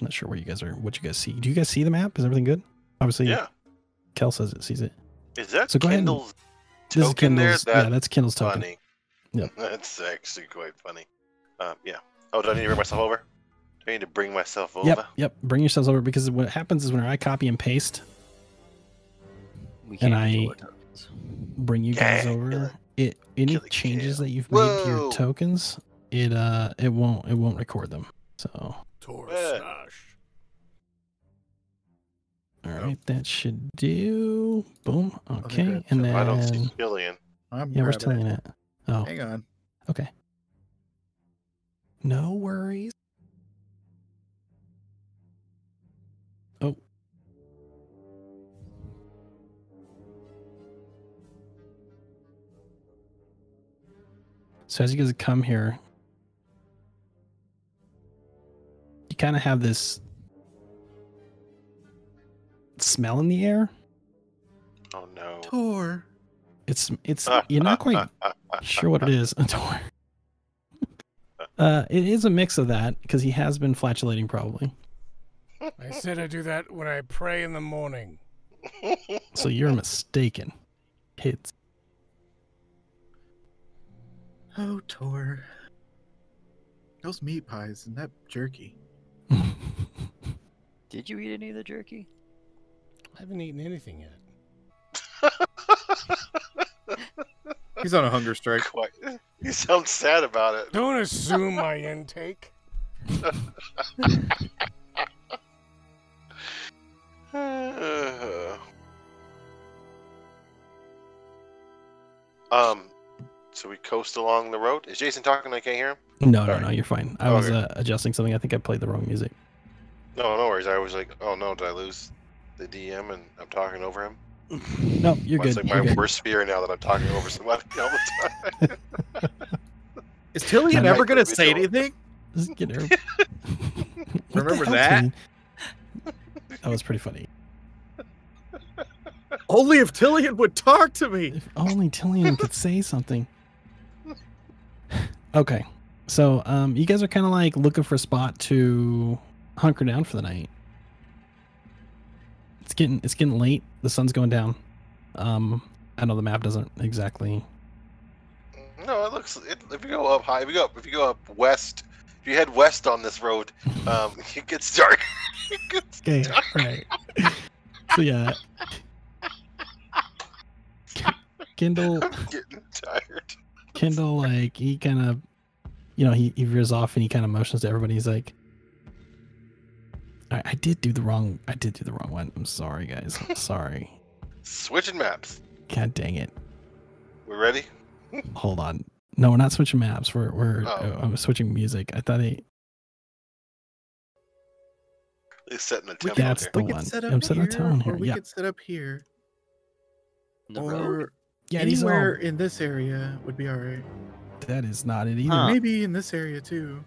I'm not sure where you guys are, what you guys see. Do you guys see the map? Is everything good? Obviously, yeah. Kel says it, sees it. Is that so Kendall's and, token Kendall's, there? That yeah, that's Kendall's token. Funny. Yeah. That's actually quite funny. Um, yeah. Oh, do I need to bring myself over? I need to bring myself over. Yep, yep. Bring yourselves over, because what happens is when I copy and paste, we can't and I bring you guys yeah. over, it any Kill changes that you've made Whoa. To your tokens, it uh, it won't it won't record them. So. Taurus Smash. All right, yep. That should do. Boom. Okay, okay and then I don't see Killian. I'm yeah, where's Killian at? Oh, hang on. Okay. No worries. So as you guys come here, you kind of have this smell in the air. Oh no! Tor. It's it's you're not quite sure what it is. A tor. Uh, it is a mix of that, because he has been flatulating probably. I said I do that when I pray in the morning. So you're mistaken, kids. Oh, Tor. Those meat pies and that jerky. Did you eat any of the jerky? I haven't eaten anything yet. He's on a hunger strike. Quite. You sound sad about it. Don't assume my intake. um. So we coast along the road. Is Jason talking? I can't hear him. No, Sorry. no, no. You're fine. I oh, was okay. uh, adjusting something. I think I played the wrong music. No, no worries. I was like, oh no, did I lose the D M and I'm talking over him? No, you're well, good. It's like you're my good. worst fear now that I'm talking over somebody all the time. Is Tilly I'm never going to say anything? Remember that? That was pretty funny. Only if Tillian would talk to me. If only Tillian could say something. Okay. So um, you guys are kind of like looking for a spot to hunker down for the night. It's getting it's getting late. The sun's going down. Um, I know the map doesn't exactly. No, it looks. It, if you go up high, if you go up, if you go up west, if you head west on this road, um, it gets dark. It gets okay, dark. Right. So yeah. Kendall. I'm getting tired. Kendall, like he kind of, you know, he he veers off and he kind of motions to everybody. He's like. I, I did do the wrong. I did do the wrong one. I'm sorry, guys. I'm sorry. Switching maps. God dang it. We're ready. Hold on. No, we're not switching maps. We're we're. Oh. I'm switching music. I thought he. He's setting the tone. That's the one. I'm setting the tone here. We could set up here. The road. Yeah, anywhere in this area would be all right. That is not it either. Huh. Maybe in this area too.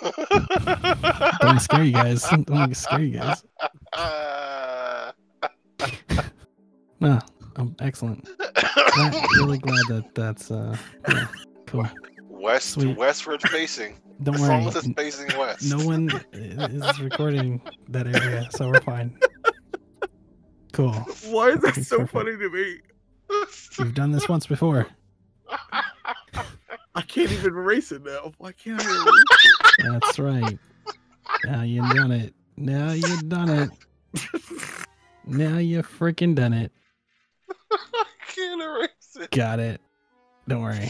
Don't scare you guys. Don't scare you guys. No, I'm excellent. Glad, really glad that that's uh, yeah, cool. West, Sweet. westward facing. Don't as worry. Long as it's facing west. No one is recording that area, so we're fine. Cool. Why is that okay, so perfect. funny to me? We've done this once before. I can't even erase it now. Why can't I erase it? That's right. Now you've done it. Now you've done it. Now you've freaking done it. I can't erase it. Got it. Don't worry.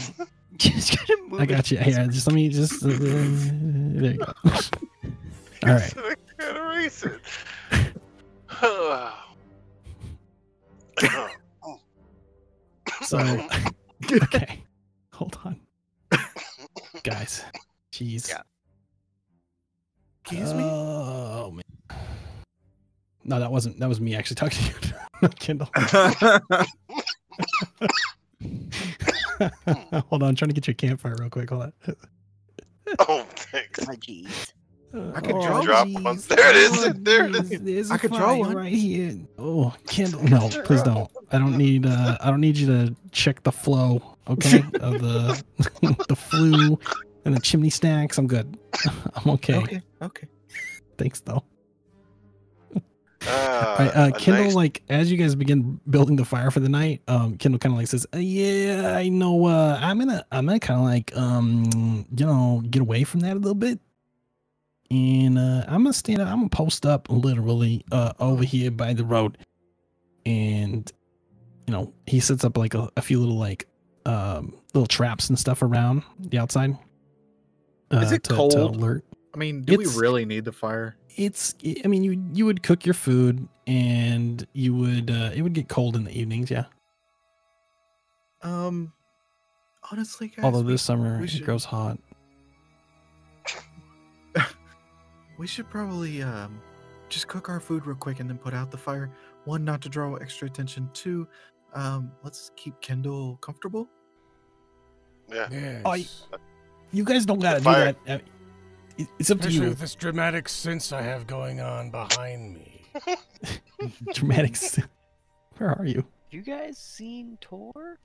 Just gotta move I got you. Yeah, just let me just. Uh, there you go. All right. I can't erase it. So, okay. Hold on. Guys, jeez. Yeah. Excuse me? Oh man. No, that wasn't. That was me actually talking to you, Kendall. Hold on, I'm trying to get your campfire real quick. Hold on. Oh, thanks. Oh, geez. Uh, I could oh, draw. Drop one. There it is. There it is. There's I could draw one right here. Oh, Kendall. No, please don't. I don't need. Uh, I don't need you to check the flow. Okay, of the the flu and the chimney stacks. I'm good. I'm okay. Okay. Okay. Thanks though. Uh, right, uh, Kendall, nice... like as you guys begin building the fire for the night, um, Kendall kind of like says, uh, "Yeah, I know. Uh, I'm gonna, I'm gonna kind of like, um, you know, get away from that a little bit, and uh, I'm gonna stand up. I'm gonna post up literally uh, over here by the road, and you know, he sets up like a, a few little like." Um, little traps and stuff around the outside. Uh, Is it to, cold? To alert. I mean, do it's, we really need the fire? It's. I mean, you you would cook your food, and you would. Uh, it would get cold in the evenings. Yeah. Um. Honestly, guys. Although this we, summer we it should... grows hot. We should probably um, just cook our food real quick and then put out the fire. One, not to draw extra attention. Two, um, let's keep Kendall comfortable. Yeah. Yes. Oh, you guys don't gotta do that. I mean, it's up Especially to you. With this dramatic sense I have going on behind me. Dramatic sense. Where are you? You guys seen Tor?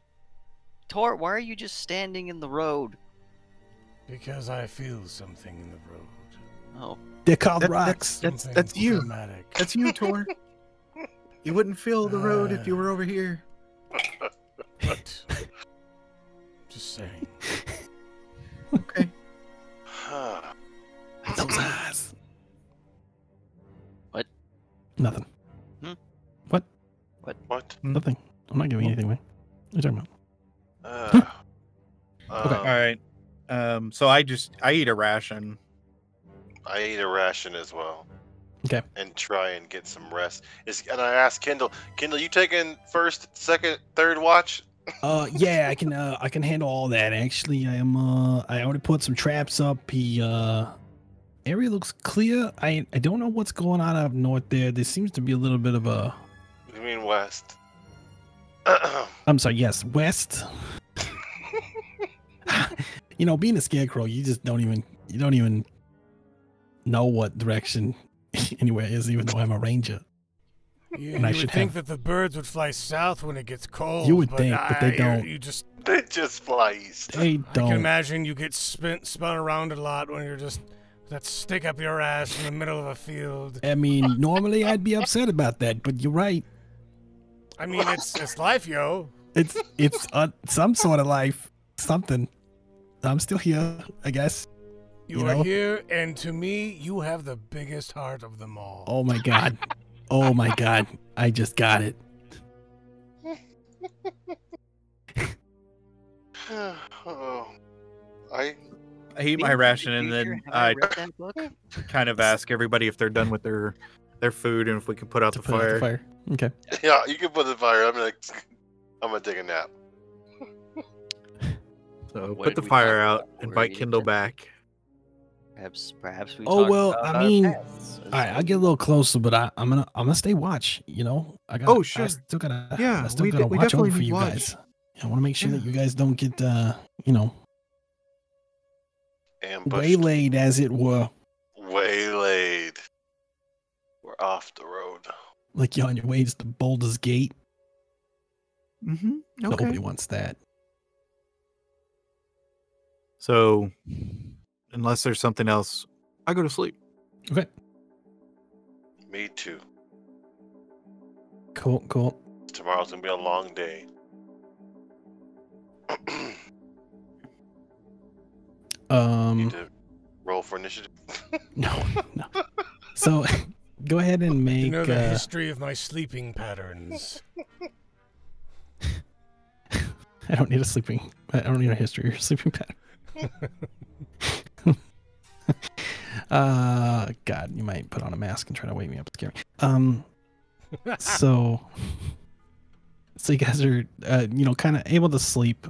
Tor, why are you just standing in the road? Because I feel something in the road. Oh. They're called that, rocks. That's, that's, that's you. That's you, Tor. You wouldn't feel the road uh, if you were over here. But, just saying. Okay. Those eyes. What? Nothing. Hmm? What? What? What? Nothing. I'm not giving anything away. What are you talking about? Uh, huh. Okay. Um, all right. Um, so I just I eat a ration. I eat a ration as well. Okay. And try and get some rest. It's, and I asked Kendall, Kendall, you taking first, second, third watch? uh, yeah, I can. Uh, I can handle all that. Actually, I am. Uh, I already put some traps up. The uh, area looks clear. I I don't know what's going on up north there. There seems to be a little bit of a. You mean west? I'm sorry. Yes, west. You know, being a scarecrow, you just don't even. You don't even know what direction. Anywhere is, even though I'm a ranger. You, and I you should would think have... that the birds would fly south when it gets cold. You would but think, I, but they don't. You just they just fly east. They don't. I can imagine you get spin, spun around a lot when you're just that stick up your ass in the middle of a field. I mean, normally I'd be upset about that, but you're right. I mean, it's it's life, yo. It's it's uh, some sort of life, something. I'm still here, I guess. You, you are know? Here, and to me, you have the biggest heart of them all. Oh my god. Oh my god. I just got it. Oh, I, I eat my ration, and then I kind of ask everybody if they're done with their their food and if we can put out, the, put fire. out the fire. Okay. Yeah, you can put the fire. I'm gonna I'm gonna take a nap. So what put the fire out, invite Kendall to... back. Perhaps, perhaps we. Oh well, about I mean, pets. all right, I'll get a little closer, but I, I'm gonna, I'm gonna stay watch. You know, I got. Oh sure. I still gotta, yeah, I still we gotta did, watch over for you watch. guys. I want to make sure yeah. that you guys don't get, uh, you know, ambushed. Waylaid, as it were. Waylaid. We're off the road. Like you're on your way to the Boulder's Gate. Mm-hmm. Okay. Nobody wants that. So. Unless there's something else, I go to sleep. Okay. Me too. Cool, cool. Tomorrow's gonna be a long day. um. Need to roll for initiative. No, no. So, go ahead and make. You know the uh, history of my sleeping patterns. I don't need a sleeping. I don't need a history of your sleeping pattern. Uh, God, you might put on a mask and try to wake me up. It's scary. Um, so, so you guys are, uh, you know, kind of able to sleep,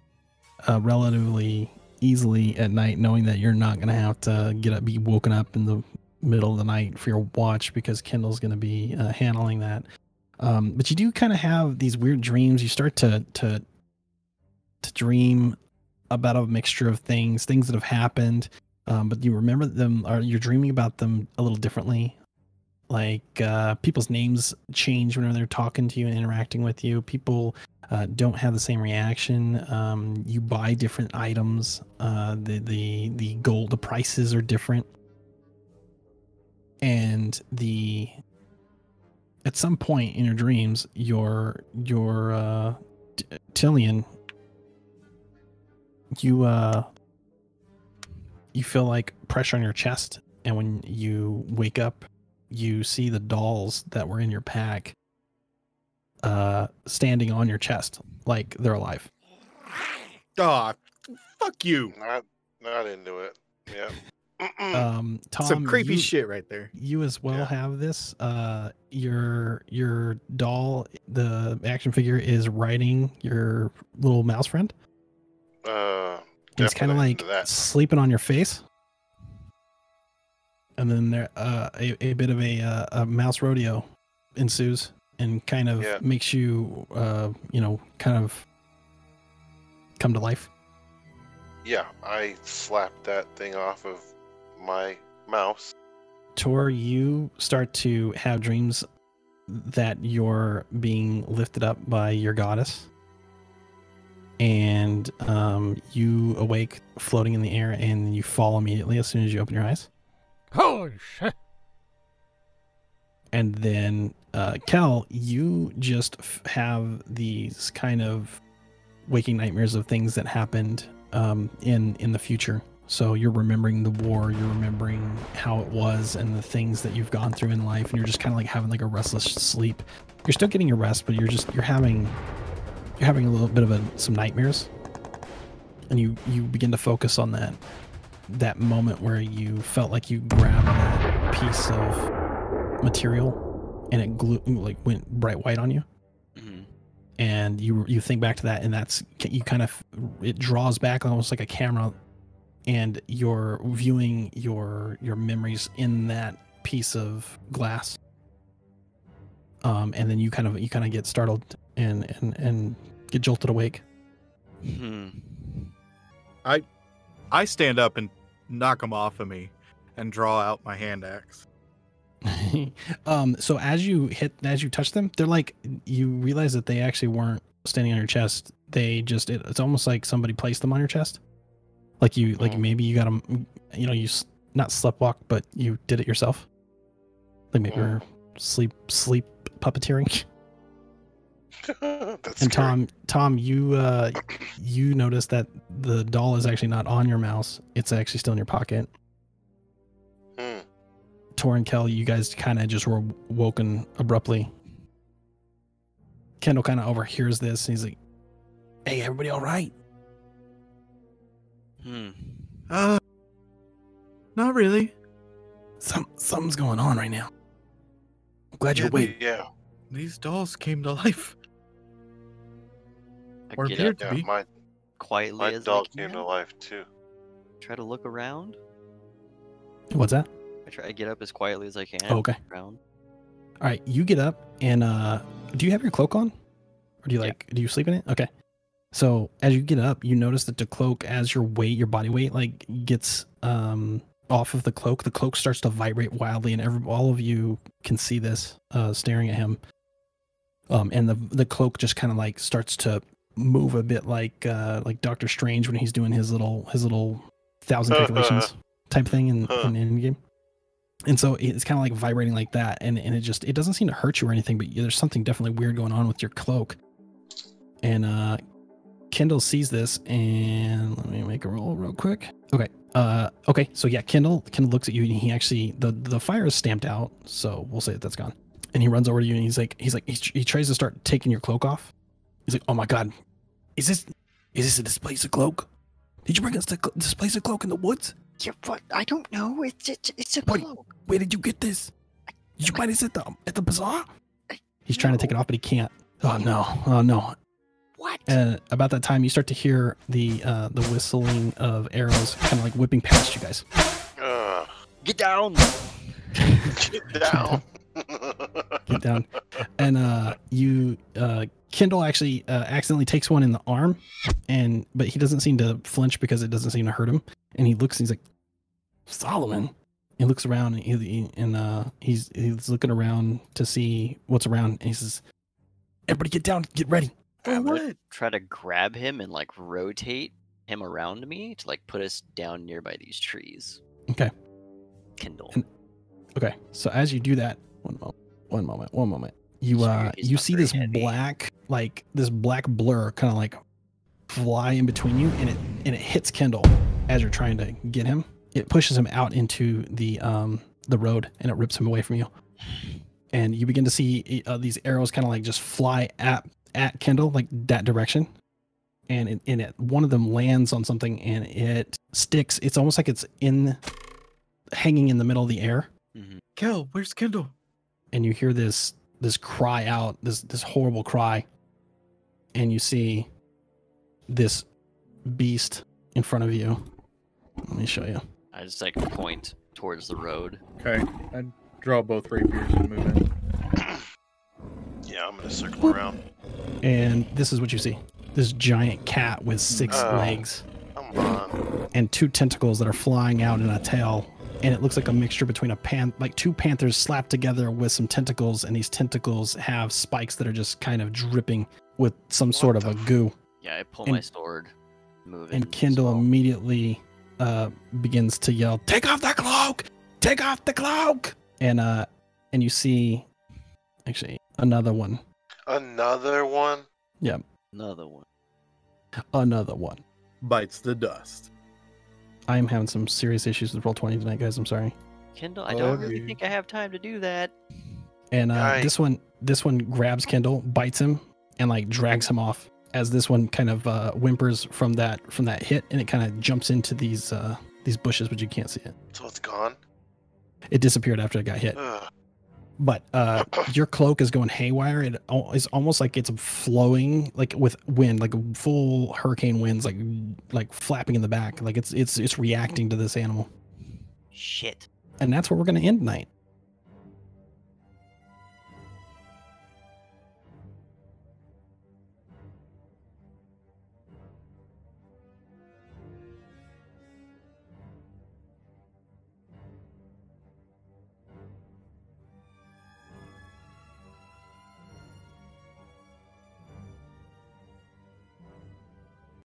uh, relatively easily at night, knowing that you're not gonna have to get up, be woken up in the middle of the night for your watch because Kendall's gonna be uh, handling that. Um, but you do kind of have these weird dreams. You start to to to dream about a mixture of things, things that have happened. Um, but you remember them, or you're dreaming about them a little differently. Like uh, people's names change whenever they're talking to you and interacting with you. People uh, don't have the same reaction. Um, you buy different items. Uh, the the the gold, the prices are different. And the at some point in your dreams, your your uh, Tillian, you. Uh, You feel like pressure on your chest, and when you wake up, you see the dolls that were in your pack uh, standing on your chest, like they're alive. Aw, oh, fuck you. Not, not into it. Yeah. um, Tom, some creepy you, shit right there. You as well yeah. have this. Uh, your your doll, the action figure, is riding your little mouse friend. Uh. It's kind of like sleeping on your face, and then there uh, a a bit of a, uh, a mouse rodeo ensues, and kind of yeah. makes you uh, you know kind of come to life. Yeah, I slapped that thing off of my mouse. Tor, you start to have dreams that you're being lifted up by your goddess. and um, you awake floating in the air, and you fall immediately as soon as you open your eyes. Holy shit. And then, uh, Kel, you just f have these kind of waking nightmares of things that happened um, in, in the future. So you're remembering the war, you're remembering how it was and the things that you've gone through in life, and you're just kind of like having like a restless sleep. You're still getting your rest, but you're just, you're having, you're having a little bit of a, some nightmares. And you, you begin to focus on that, that moment where you felt like you grabbed that piece of material and it glued, like went bright white on you. Mm-hmm. And you, you think back to that, and that's, you kind of, it draws back almost like a camera, and you're viewing your your memories in that piece of glass, um, and then you kind of you kind of get startled and and and get jolted awake. Hmm. I I stand up and knock him off of me, and draw out my hand axe. um. So as you hit, as you touch them, they're like, you realize that they actually weren't standing on your chest. They just it, it's almost like somebody placed them on your chest. Like you, like maybe you got them, you know, you not sleptwalk, but you did it yourself. Like maybe you're sleep, sleep puppeteering. That's and Tom, scary. Tom, you, uh, you notice that the doll is actually not on your mouse. It's actually still in your pocket. Hmm. Tor and Kel, you guys kind of just were woken abruptly. Kendall kind of overhears this and he's like, "Hey, everybody all right?" Hmm. Uh, not really. Some something's going on right now. I'm glad yeah, you're awake. Yeah. These dolls came to life. I or appeared to yeah, be. My, Quietly my as doll came to life too. Try to look around. What's that? I try to get up as quietly as I can. Oh, okay. Around. All right, you get up and uh, do you have your cloak on, or do you like yeah. do you sleep in it? Okay. So as you get up, you notice that the cloak, as your weight, your body weight, like gets um, off of the cloak, the cloak starts to vibrate wildly, and every, all of you can see this uh, staring at him. Um, and the the cloak just kind of like starts to move a bit, like uh, like Doctor Strange when he's doing his little his little thousand calculations type thing in in Endgame. And so it's kind of like vibrating like that, and and it just it doesn't seem to hurt you or anything, but there's something definitely weird going on with your cloak, and. Uh, Kendall sees this, and let me make a roll real quick. Okay. Uh, okay. So yeah, Kendall, Kendall looks at you, and he actually, the, the fire is stamped out. So we'll say that that's gone. And he runs over to you, and he's like, he's like, he, he tries to start taking your cloak off. He's like, "Oh my God, is this, is this a displaced cloak? Did you bring us the displaced cloak in the woods?" Yeah, but I don't know. It's, it's, it's a cloak. Wait, where did you get this? Did you buy this at the, at the bazaar? He's trying to take it off, but he can't. Oh no. Oh no. What? And about that time, you start to hear the uh, the whistling of arrows, kind of like whipping past you guys. Uh, get down! Get down! Get down! And uh, you, uh, Kendall actually uh, accidentally takes one in the arm, and but he doesn't seem to flinch because it doesn't seem to hurt him. And he looks, and he's like, "Solomon." He looks around, and, he, and uh, he's he's looking around to see what's around, and he says, "Everybody, get down! Get ready!" I would try to grab him and like rotate him around me to like put us down nearby these trees. Okay. Kindle. And, okay. So as you do that, one moment, one moment, one moment. You uh, He's you see this heavy. black like this black blur kind of like fly in between you, and it and it hits Kendall as you're trying to get him. It pushes him out into the um the road, and it rips him away from you. And you begin to see uh, these arrows kind of like just fly at. at Kendall, like that direction, and it, and it one of them lands on something, and it sticks. It's almost like it's in hanging in the middle of the air. Mm-hmm. Kel, where's Kendall? And you hear this this cry out, this this horrible cry, and you see this beast in front of you. Let me show you. I just like point towards the road. Okay, I draw both rapiers and move in. Yeah, I'm gonna circle around. And this is what you see. This giant cat with six uh, legs come on. and two tentacles that are flying out in a tail. And it looks like a mixture between a pan, like two panthers slapped together with some tentacles. And these tentacles have spikes that are just kind of dripping with some what sort of a goo. Yeah, I pull and, my sword, move it. And Kendall well. immediately uh, begins to yell, "Take off the cloak! Take off the cloak!" And uh, and you see, actually, another one. Another one. Yep. Another one. Another one. Bites the dust. I am having some serious issues with roll twenty tonight, guys. I'm sorry. Kendall, I don't okay. really think I have time to do that. And uh, right. this one, this one grabs Kendall, bites him, and like drags him off. As this one kind of uh, whimpers from that from that hit, and it kind of jumps into these uh, these bushes, but you can't see it. So it's gone. It disappeared after it got hit. Ugh. But uh, your cloak is going haywire. It is almost like it's flowing, like with wind, like full hurricane winds, like like flapping in the back. Like it's it's it's reacting to this animal. Shit. And that's where we're gonna end tonight.